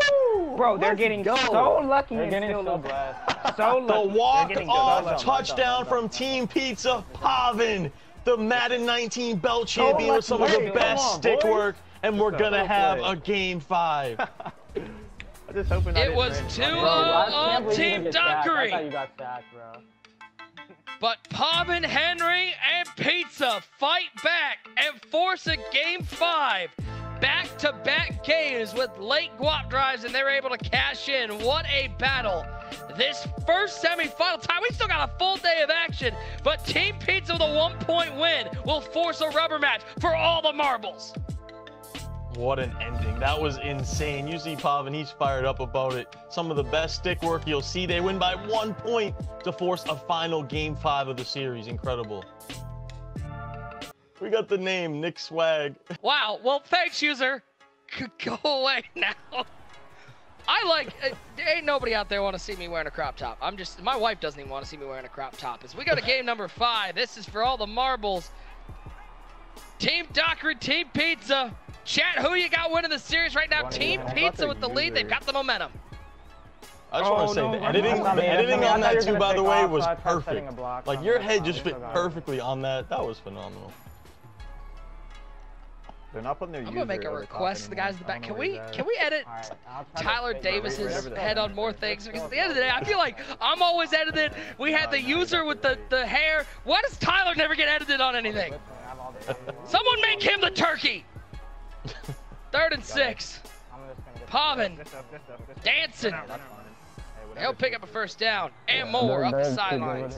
Bro, they're getting so lucky. They're getting so blessed. The walk-off touchdown from Team Pizza, Pavan. The Madden 19 belt champion with some of the best stick work. And we're gonna have a game 5. I just hoping it was 2-0 on Team Dockery. I thought you got sacked, bro. But Pavan, Henry, and Pizza fight back and force a game 5. Back-to-back games with late guap drives, and they're able to cash in. What a battle. This first semifinal time, we still got a full day of action, but Team Pizza with a 1-point win will force a rubber match for all the marbles. What an ending. That was insane. You see Pavan, he's fired up about it. Some of the best stick work you'll see. They win by 1 point to force a final game 5 of the series. Incredible. We got the name, Nick Swag. Wow. Well, thanks, user. Go away now. Ain't nobody out there want to see me wearing a crop top. My wife doesn't even want to see me wearing a crop top. As we go to game number 5, this is for all the marbles. Team Dockery, Team Pizza. Chat, who you got winning the series right now? Team Pizza with the lead. They've got the momentum. I just want to say the editing on that too, by the way, was perfect. Like your head just fit perfectly on that. That was phenomenal. They're not putting their user. I'm gonna make a request to the guys in the back. Can we edit Tyler Davis's head on more things? Because at the end of the day, I feel like I'm always edited. We had the user with the hair. Why does Tyler never get edited on anything? Someone make him the turkey. Third and 6. Pavan dancing. They'll pick up a first down and more up the sidelines.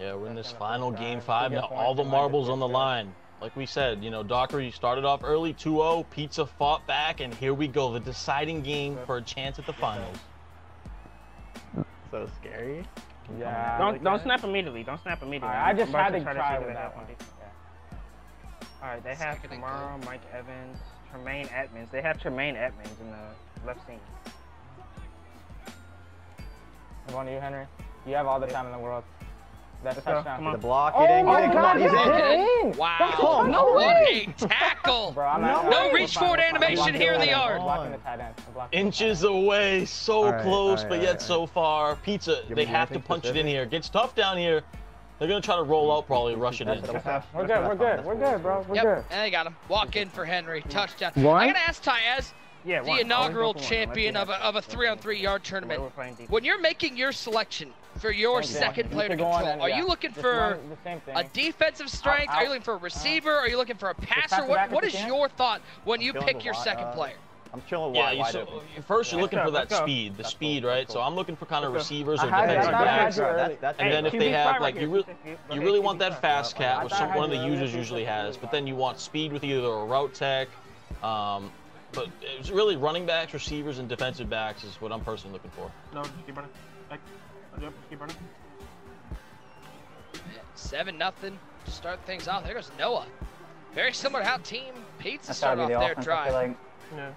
Yeah, we're in this final game 5 now. All the marbles on the line. Like we said, you know, Dockery started off early 2-0. Pizza fought back, and here we go, the deciding game for a chance at the finals. So scary. Yeah. Don't snap immediately. Don't snap immediately. Right, I just had to try with that one. Yeah. All right, they have tomorrow Mike Evans, Tremaine Edmonds. They have Tremaine Edmonds in the left seam. I'm going to you, Henry. You have all the time in the world. That touchdown. The block. He didn't get it. God, he's in. Wow. Oh, no way. Tackle. Bro, no reach forward animation here in the yard. Inches away. So close, but yet so far. Pizza, they have to punch it in here. Gets tough down here. They're going to try to roll out, probably rush it in. We're good, bro. We're good. And they got him. Walk in for Henry. Touchdown. I'm going to ask Tyaz. Yeah, the inaugural champion of a 3-on-3 yard tournament. When you're making your selection for your second player to control, are you looking for a defensive strength? Are you looking for a receiver? Are you looking for a passer? What is your thought when you pick your second player? I'm chilling wide. Yeah, first you're looking for that speed, the speed, right? So I'm looking for kind of receivers or defensive backs. And then if they have, like, you really want that fast cat, which one of the users usually has, but then you want speed with either a route tech, but it's really running backs, receivers, and defensive backs is what I'm personally looking for. No, just keep running. Like, keep running. 7-0 to start things off. There goes Noah. Very similar to how Team Pizza started off their drive. Like, yeah.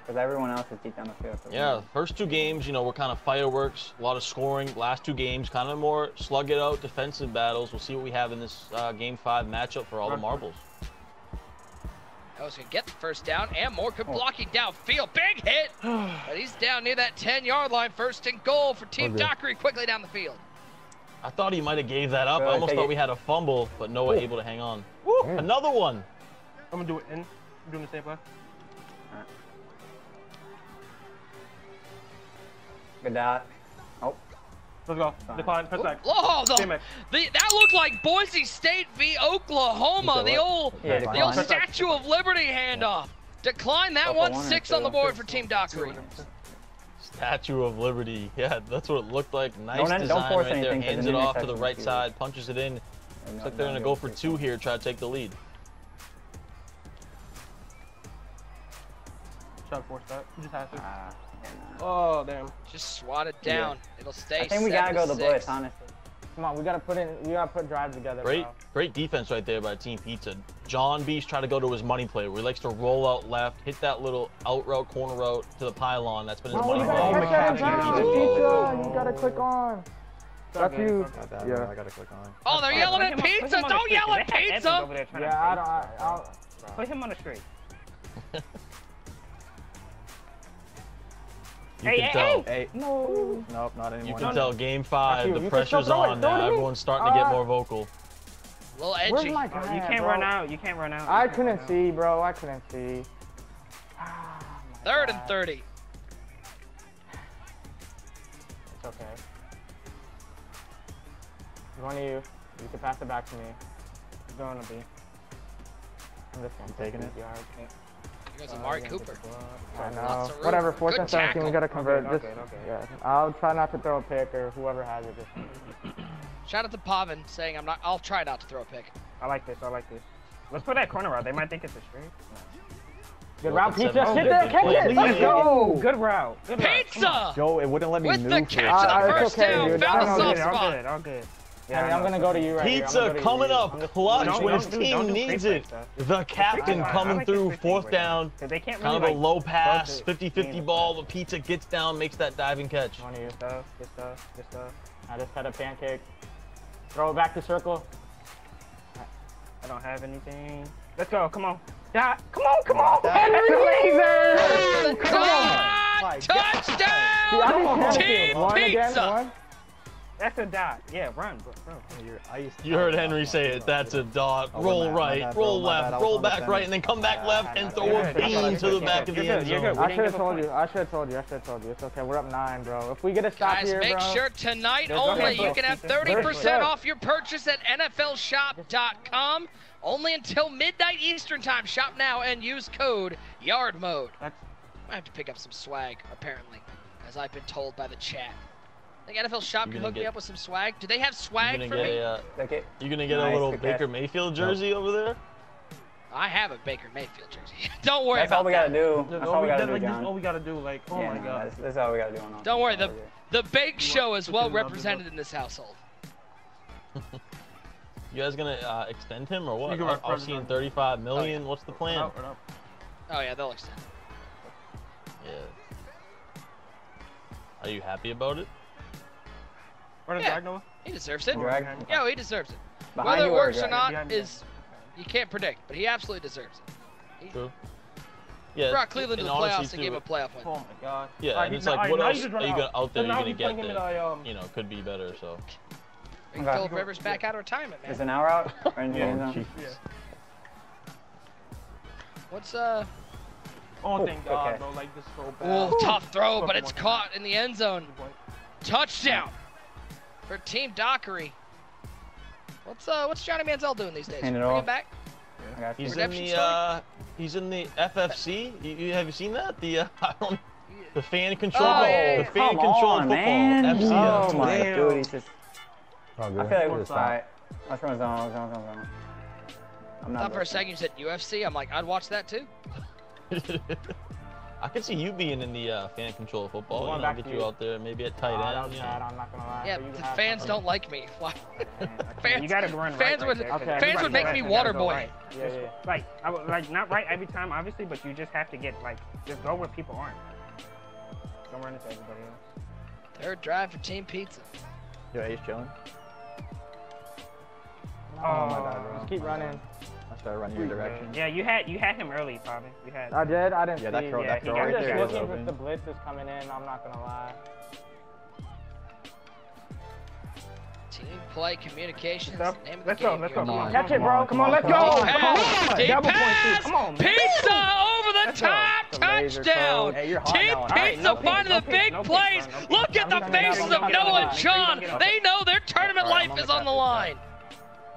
Because everyone else is deep down the field. Yeah, first two games, you know, were kind of fireworks, a lot of scoring. Last two games, kind of more slug it out defensive battles. We'll see what we have in this Game 5 matchup for all the marbles. That was going to get the first down, and more good blocking downfield. Big hit! But he's down near that 10-yard line. First and goal for Team Dockery, quickly down the field. I thought he might have gave that up. I almost thought we had a fumble, but Noah able to hang on. Woo, another one! I'm going to do it in. I'm doing the same play. All right. Good dot. Let's go. Decline. Press back. Oh, that looked like Boise State v. Oklahoma. The old Statue of Liberty handoff. Decline that one. 6 on the board for Team Dockery. Statue of Liberty. Yeah, that's what it looked like. Nice design right there. Hands it off to the right side. Punches it in. Looks like they're going to go for 2 here. Try to take the lead. Try to force that. You just have to. Oh, damn. Just swat it down. Yeah. It'll stay. I think we gotta go to the blitz, honestly. Come on, we gotta put drives together. Great defense right there by Team Pizza. John Beast trying to go to his money play where he likes to roll out left, hit that little out route, corner route to the pylon. That's been his money play. You gotta click on. That's you. Yeah, I gotta click on. Oh, they're yelling at Pizza. Don't yell at Pizza. Yeah, I'll put him on the street. You can tell Game 5, the pressure's on now. Everyone's starting to get more vocal. A little edgy. You can't run out. You can't run out. I couldn't see, bro. I couldn't see. Oh, 3rd and 30. It's okay. One of you. You can pass it back to me. It's going to be. I'm taking it. There's Amari Cooper. I know. Whatever, 4th and 17, we gotta convert. Okay. Yeah. I'll try not to throw a pick, or whoever has it. Shout out to Pavan saying I'll try not to throw a pick. I like this. Let's put that corner route. They might think it's a string. Good route, Pizza. Sit there, catch it. Let's go. Good route. Pizza. Joe, it wouldn't let me move. With the catch on the first down, found the soft spot. All good. Yeah, I mean, I'm going to go to you right here. Pizza coming up clutch when his team needs it. The captain coming through, 4th down. They can't really, kind of a low pass, 50-50 ball, but Pizza gets down, makes that diving catch. Good stuff. I just had a pancake. Throw it back to circle. I don't have anything. Let's go, come on. Yeah. Come on. Henry! Touchdown! Team Pizza! That's a dot. Yeah, run, bro. You heard Henry say it. That's a dot. Roll right, roll left, roll back right, and then come back left and throw a beam to the back of the end zone. I should have told you. It's okay. We're up 9, bro. If we get a stop here, guys, make sure tonight only you can have 30% off your purchase at NFLshop.com. Only until midnight Eastern time. Shop now and use code YARDMODE. I have to pick up some swag, apparently, as I've been told by the chat. I think NFL Shop can hook me up with some swag. Do they have swag for me? You're going to get a little Baker Mayfield jersey over there? I have a Baker Mayfield jersey. Don't worry about that. That's all we gotta do. That's all we gotta do. Like, oh my God. That's all we gotta do. Don't worry. The Bake Show is well represented in this household. You guys gonna extend him or what? I've seen 35 million. What's the plan? Oh yeah, they'll extend. Yeah. Are you happy about it? Yeah, he deserves it. Yeah, he deserves it. Whether it works or not is you can't predict, but he absolutely deserves it. True. Yeah. Brought Cleveland to the playoffs and gave him a playoff win. Oh my God. Yeah, it's like what else are you gonna out there? You're gonna get that you know could be better. So. Philip Rivers back out of retirement, man. Is an hour out? Yeah. What's Oh, thank God, bro. Like this throw back. Oh, tough throw, but it's caught in the end zone. Touchdown for Team Dockery. What's Johnny Manziel doing these days? Bring it back. Yeah. He's in the FFC. Have you seen that? The the fan control the fan control football. Man. FCF. Oh my dude, he's just. I feel like we're side. Let's run zone. I'm not. Thought for a second you said UFC. I'm like, I'd watch that too. I could see you being in the fan control of football. I'll get you out there, maybe at tight end. I'm not gonna lie. Yeah, the fans don't like me. Why? Fans would make me water boy. Right. Yeah. Like not right every time, obviously, but you just have to get like, just go where people aren't. Don't run into everybody else. Third drive for Team Pizza. Yo, Ace Jones. Oh my God, bro. Just keep running. I started running your direction. Yeah, you had him early, Pavan. I did. I didn't see. That throw right there. I'm just looking if the blitz is coming in. I'm not gonna lie. Team play communications. Let's go. Catch it, bro. Come on, let's go. Double point. Come on. Pizza over the top. Touchdown. Team Pizza finding the big plays. Look at the faces of Noah and John. They know their tournament life is on the line.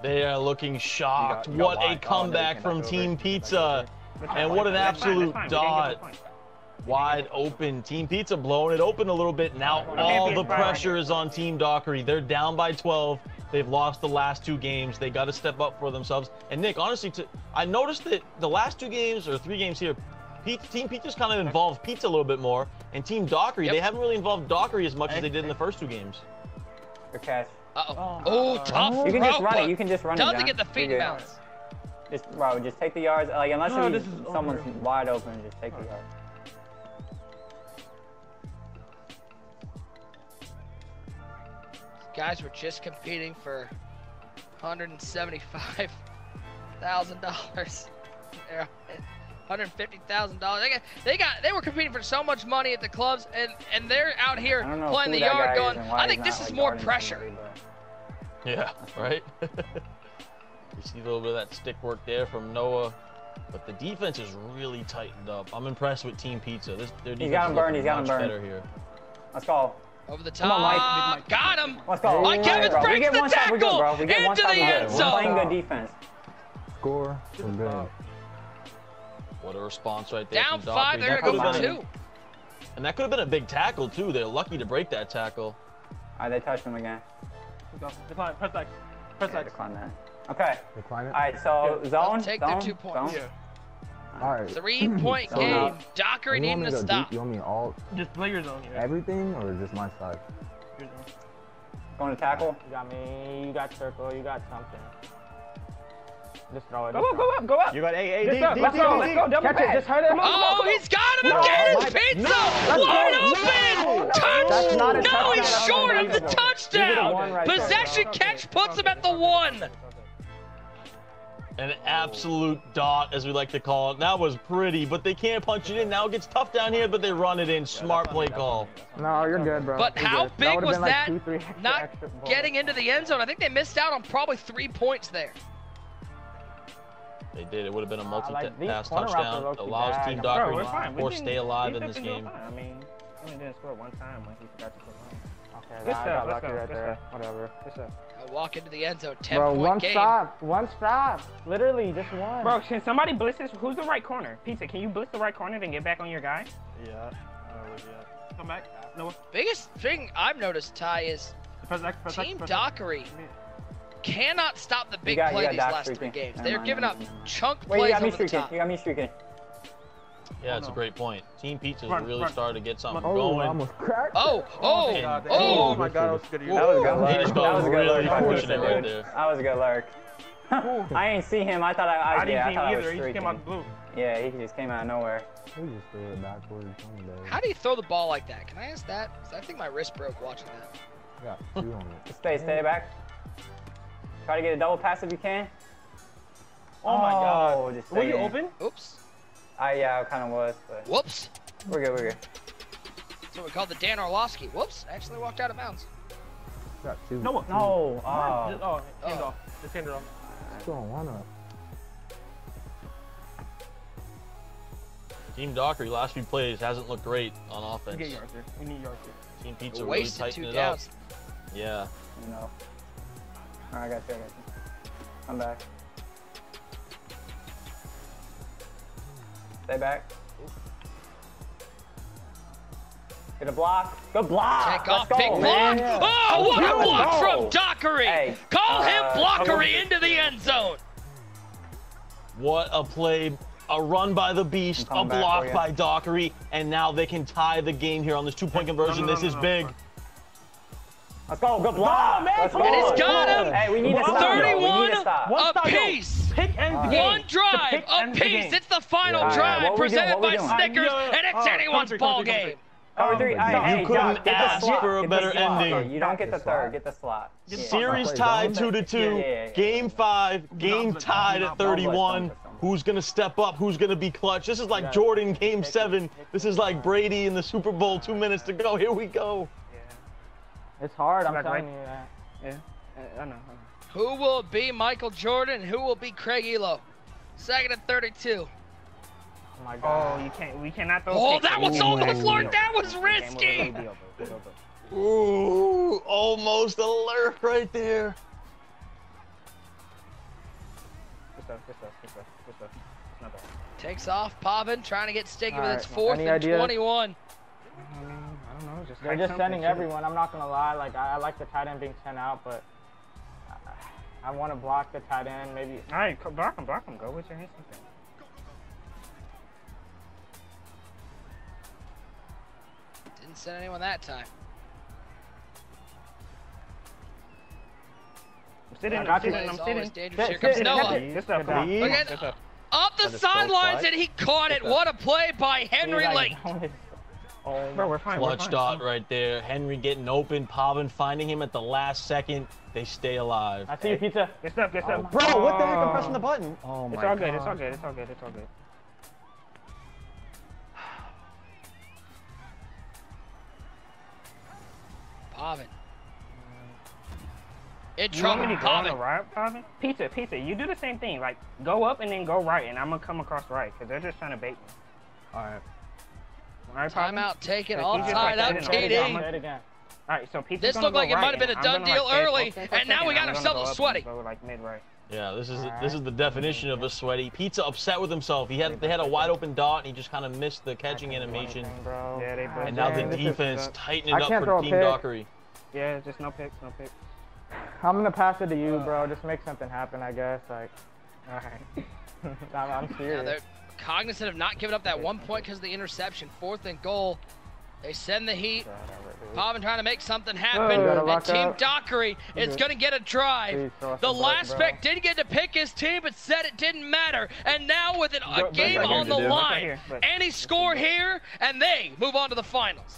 They are looking shocked. What a comeback from Team Pizza. And what an absolute dot. Wide open. Team Pizza blowing it open a little bit. Now all the pressure is on Team Dockery. They're down by 12. They've lost the last two games. They got to step up for themselves. And Nick, honestly, I noticed that the last two games or three games here, Team Pizza's kind of involved Pizza a little bit more. And Team Dockery, they haven't really involved Dockery as much as they did in the first two games. Good catch. Tough throw. You can just run it. Doesn't get the feet balance. Just take the yards. Like, unless someone's wide open, just take the yards. These guys were just competing for $175,000. $150,000. They were competing for so much money at the clubs, and they're out here playing the yard going, I think this is more pressure. Yeah, right? You see a little bit of that stick work there from Noah, but the defense is really tightened up. I'm impressed with Team Pizza. Their defense is better here. Let's go. Over the top. Mike. Got him. Let's go. Mike Evans breaks the tackle into the end zone. We're playing good defense. Score. What a response right there. Down 5, there it goes 2. And that could have been a big tackle, too. They're lucky to break that tackle. All right, they touched him again. Decline, press X. Decline that. Okay. Decline it. All right, so zone. Take their 2 points. Yeah. All right. 3-point game. Dockery needing to stop. You want me all? Just play your zone here. Everything or just my side? Your zone. Going to tackle? You got me. You got circle. You got something. Just throw it. Go up. You got A, D. Let's go. Double catch it. Just hurt it. He's got him again. Pizza wide open. Touchdown. No, he's short of the touchdown. Possession catch puts him at the 1. An absolute dot, as we like to call it. That was pretty, but they can't punch it in. Now it gets tough down here, but they run it in. Smart play call. No, you're good, bro. But how big was that? Not getting into the end zone. I think they missed out on probably 3 points there. They did. It would have been a multi-pass touchdown. Allows Team Dockery to stay alive in this game. I mean, he only didn't score one time. Like, he forgot to score. Okay, let's go. Right there. Whatever. Walk into the end zone. 10-point game. Bro, one stop. Literally, just one. Bro, can somebody blitz this? Who's the right corner? Pizza, can you blitz the right corner and get back on your guy? Yeah. Come back. Biggest thing I've noticed, Ty, is Team Dockery cannot stop the big play these last three games. They're giving up chunk plays over the top. You got me streaking. Yeah, it's a great point. Team Pizza's really starting to get something going. Oh my God, that was good. That was a good lurk. He just got really fortunate right there. That was a good lurk. I ain't see him. I thought I didn't see him either. He just came out of the blue. Yeah, he just came out of nowhere. He just threw it backwards. How do you throw the ball like that? Can I ask that? I think my wrist broke watching that. I got two on it. Stay back. Try to get a double pass if you can. Oh my God. Just were you open? Oops. Yeah, I kind of was, but... Whoops! We're good, we're good. That's what we call the Dan Orlovsky. Whoops! I actually walked out of bounds. Got two. No! No! Hand off. Just hand it off. What's going on? Team Dockery, last few plays, hasn't looked great on offense. We get yards here. We need yards here. Team Pizza really tightened it up. Yeah. No. All right, I got you. I'm back. Stay back. Get a block. Good block. Check off. Big block. Yeah. Oh, what a block from Dockery. Hey, call him Blockery into the end zone. What a play. A run by the Beast. A block by Dockery. And now they can tie the game here on this two-point conversion. This is big. Let's go. Good block. Let's go. And it's got him. Hey, we need to stop. 31 apiece. One drive apiece. It's the final drive presented by Snickers, and it's anyone's ball game. Cover three. You couldn't ask for a better ending. You don't get the third. Get the slot. Series tied 2-2. Game 5. Game tied at 31. Who's going to step up? Who's going to be clutch? This is like Jordan Game 7. This is like Brady in the Super Bowl. 2 minutes to go. Here we go. It's hard. I'm telling you. Yeah. I know. Who will be Michael Jordan? Who will be Craig Elo? Second and 32. Oh my God! Oh, you can't. We cannot throw. Oh, that was over the floor. That was risky. Ooh, almost a lurk right there. Good stuff. Not bad. Takes off. Pavan trying to get sticky with its fourth and 21. I don't know. They're just sending everyone. I'm not gonna lie. Like I like the tight end being sent out, but. I want to block the tight end, maybe. All right, block him. Go with your hands. Didn't send anyone that time. I'm sitting. Here comes Noah. Look up the sidelines, and he caught it. What a play by Henry Lake. Oh, bro, we're fine. Clutch dot right there. Henry getting open. Pavan finding him at the last second. They stay alive. I see you, Pizza. Good stuff. Oh, bro, what the heck? I'm pressing the button. Oh my God. It's all good. Pavan. In trouble, Pavan. Pizza, you do the same thing. Like, go up and then go right, and I'm going to come across right, because they're just trying to bait me. All right. Timeout taken, all tied up, KD. Alright, so Pizza's this looked like it might have been a done deal early, and now we got ourselves a sweaty. Yeah, this is the definition of a sweaty. Pizza upset with himself. They had a wide open dot, and he just kind of missed the catching animation. And now the defense tightening up for Team Dockery. Yeah, just no picks. I'm gonna pass it to you, bro. Just make something happen, I guess. Like, alright. I'm serious. Cognizant of not giving up that 1 point because of the interception. Fourth and goal. They send the heat. Pavan trying to make something happen. And Team Dockery is going to get a drive. The last pick didn't get to pick his team, but said it didn't matter. And now with a game on the line, any score here, and they move on to the finals.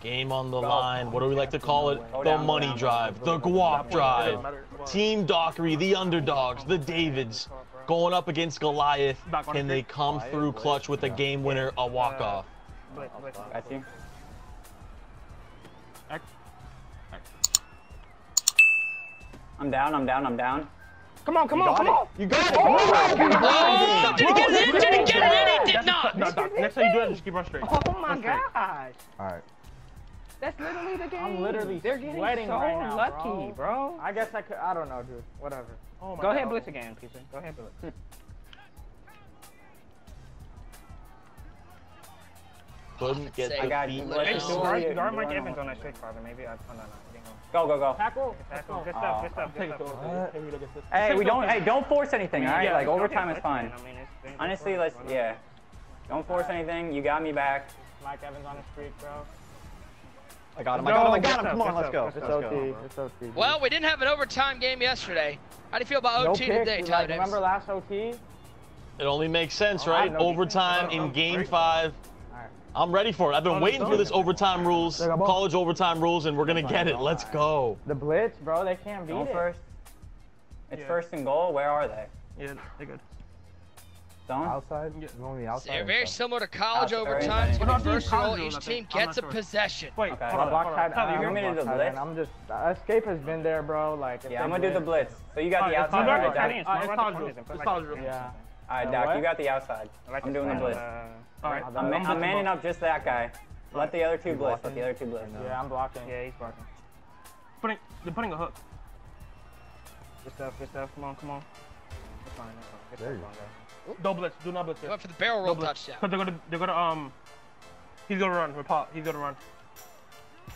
Game on the line. What do we like to call it? The money drive. The guap drive. Team Dockery, the underdogs, the Davids. Going up against Goliath, can they come through clutch with a game winner, a walk-off? I think. I'm down. Come on. You got it. Oh, did he get it in? He did not. Next time you do it, just keep running straight. Oh, my gosh. All right. That's literally the game. I'm literally sweating right now, lucky, bro. I guess I could. I don't know, dude. Whatever. Oh my God. Ahead, blitz again, Pizza. Go ahead, blitz. couldn't get the beat. Mike Evans on that straight, Father. Maybe I don't know. Go, go, go. Tackle. Tackle. Good stuff. Good stuff. Good stuff. Hey, we don't. Hey, don't force anything. All right. Like overtime is fine. Honestly, let's. Yeah. Don't force anything. You got me back. Mike Evans on the street, bro. I got him. I got him. I got him. Come on, let's go. It's OT. It's OT. Well, we didn't have an overtime game yesterday. How do you feel about OT today, Ty? Remember last OT? It only makes sense, right? Overtime in game 5. I'm ready for it. I've been waiting for this overtime rules, college overtime rules, and we're going to get it. Let's go. The blitz, bro. They can't beat it. First. It's first and goal. Where are they? Yeah, they're good. Zone? Outside? Yeah. The outside they're very similar to college overtime. It's going to be first and goal. Each team gets a possession. Wait, I'm just, escape has been there, bro. Like, yeah, I'm going to do the blitz. So you got the outside. Yeah. All right, Doc, you got the outside. I'm doing the blitz. All right. I'm manning up just that guy. Let the other two blitz. Let the other two blitz. Yeah, I'm blocking. Yeah, he's blocking. They're putting a hook. Good stuff, good stuff. Come on, come on. It's fine, it's fine. Good stuff, guy. Don't blitz. Do not blitz. Go for the barrel roll touchdown. Because they're gonna he's gonna run. He's gonna run.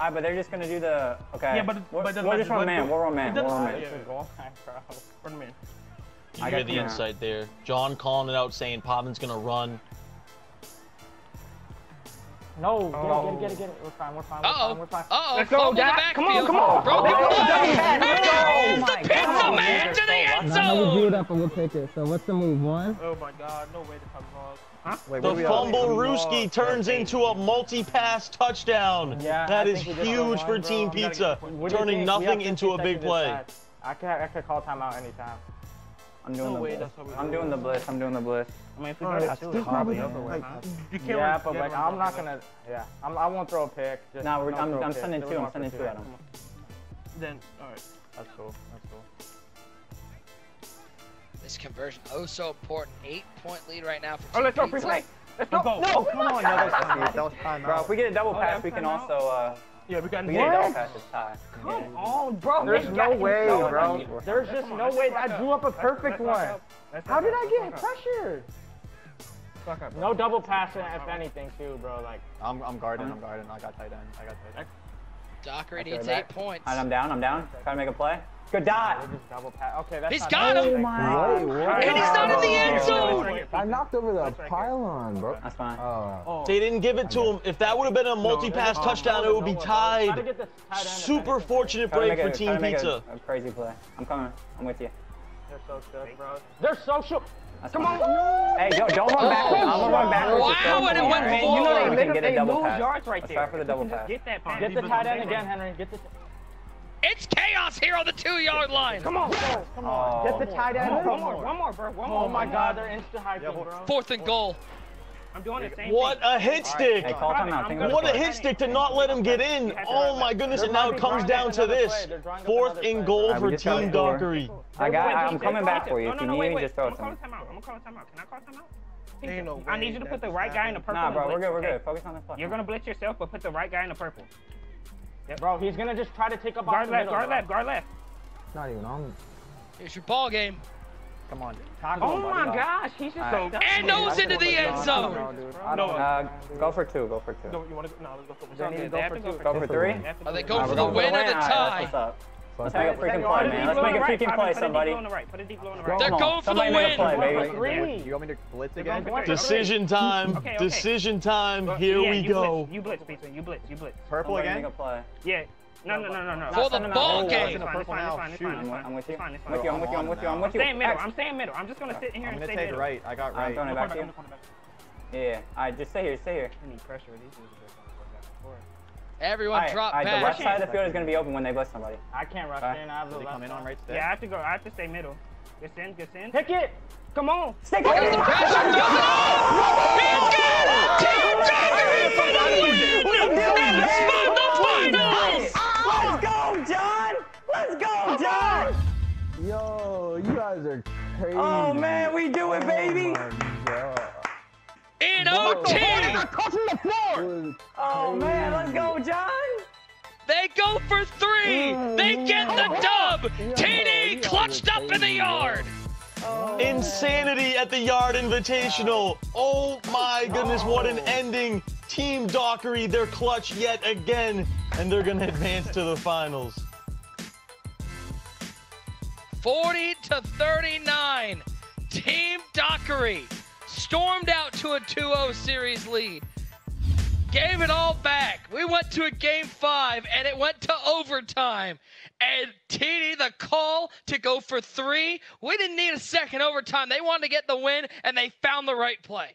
All right, but they're just gonna do the. Okay. Yeah, but we'll just run man. We'll run man. We'll run man. Run man. You hear the insight there. John calling it out, saying Pavan's gonna run. No, get it. We're fine, we're fine. We're fine. Uh-oh. Let's go, Dak. Come on, come on. Broken play. It's the pizza man to the end zone. No, we blew it up and we'll take it. So what's the move, 1? Oh my God, no way to come balls. Huh? Wait, the fumble Rooski turns into a multi-pass touchdown. Yeah, that is huge for Team Pizza, turning nothing into a big play. I could call timeout anytime. I'm doing the blitz. I mean, if you do it, probably over with, huh? Yeah, but like, I'm not gonna, yeah. I won't throw a pick. Just no, I'm sending two. I'm sending two at him. Then, all right. That's cool. That's cool. This conversion, oh so important. 8-point lead right now for Team Pizza. Oh, let's go free play. Let's go. No, come on. That was time. Bro, if we get a double pass, we can also. Yeah, we got a double pass this time. Come on, bro. There's no way, bro. There's just no way. I drew up a perfect one. How did I get pressured? No double pass if anything, too, bro. Like I'm guarding. I got tight end. Dockery needs 8 points. I'm down. Try to make a play. Good dot. Okay, that's he's got him. Oh my. And he's not in the end zone. I knocked over the pylon, bro. That's fine. They didn't give it to him. If that would have been a multi-pass touchdown, it would be tied. Super fortunate break for Team Pizza. A crazy play. I'm coming. I'm with you. They're so shook, bro. They're so shook. Come on. Hey, yo, don't run backwards. I'm gonna run backwards. Wow, and it went forward. You know they can get a double pass. Let's try for the double pass. Get the tight end again, Henry. Get the. It's chaos here on the 2-yard line. Come on, guys, come on. Get the tight end. One more, bro. Oh my God, they're instant hyping, bro. Fourth and goal. I'm doing the same thing. What a hit stick. Hey, what a hit stick to not let him get in. Oh my goodness, and now it comes down to this. Fourth and goal for Team Dockery. I'm coming back for you. If you need me, just throw it to me. I'm gonna call a timeout. Can I call a timeout? No, I need you to put the right guy in the purple. Nah, bro, we're good. Focus on the play. You're gonna blitz yourself, but put the right guy in the purple. Yep. Bro, he's gonna just try to take up off the middle. Guard left. Not even on. It's your ball game. Come on, dude. Oh my gosh, he's just so. And Noah's into the end zone. Go for two. Go for two. No, you want to? No, let's go for two. Go for three. Are they going for the win or the tie? Let's make a freaking play, man. Let's make a freaking play, somebody. They're going for the win. You want me to blitz again? Decision time. Decision time. Here we go. You blitz, Pizza. You blitz. Purple again? Yeah. No. For the ball game. I'm with you. I'm staying middle. I'm just going to sit in here and stay middle. I'm going to take right. I got right. I'm throwing it back to you. Yeah. All right, just stay here. I need pressure. Everyone drop back. The left side of the field is going to be open when they blitz somebody. I can't rush in. I have the left side. Yeah, I have to go. I have to stay middle. Get in. Pick it. Come on. Stick it. There's the pressure. No! He's good! Team Dockery for the win! And it's from the finals! Let's go, John! Let's go, John! Yo, you guys are crazy. Oh, man, we do it, baby. In OT! Oh man, let's go, John! They go for 3! They get the dub! TD clutched up in the yard! Insanity at the Yard Invitational! Oh my goodness, what an ending Team Dockery, they're clutch yet again, and they're going to advance to the finals. 40-39, Team Dockery stormed out to a 2-0 series lead. Gave it all back. We went to a game 5, and it went to overtime. And TD, the call to go for 3. We didn't need a second overtime. They wanted to get the win, and they found the right play.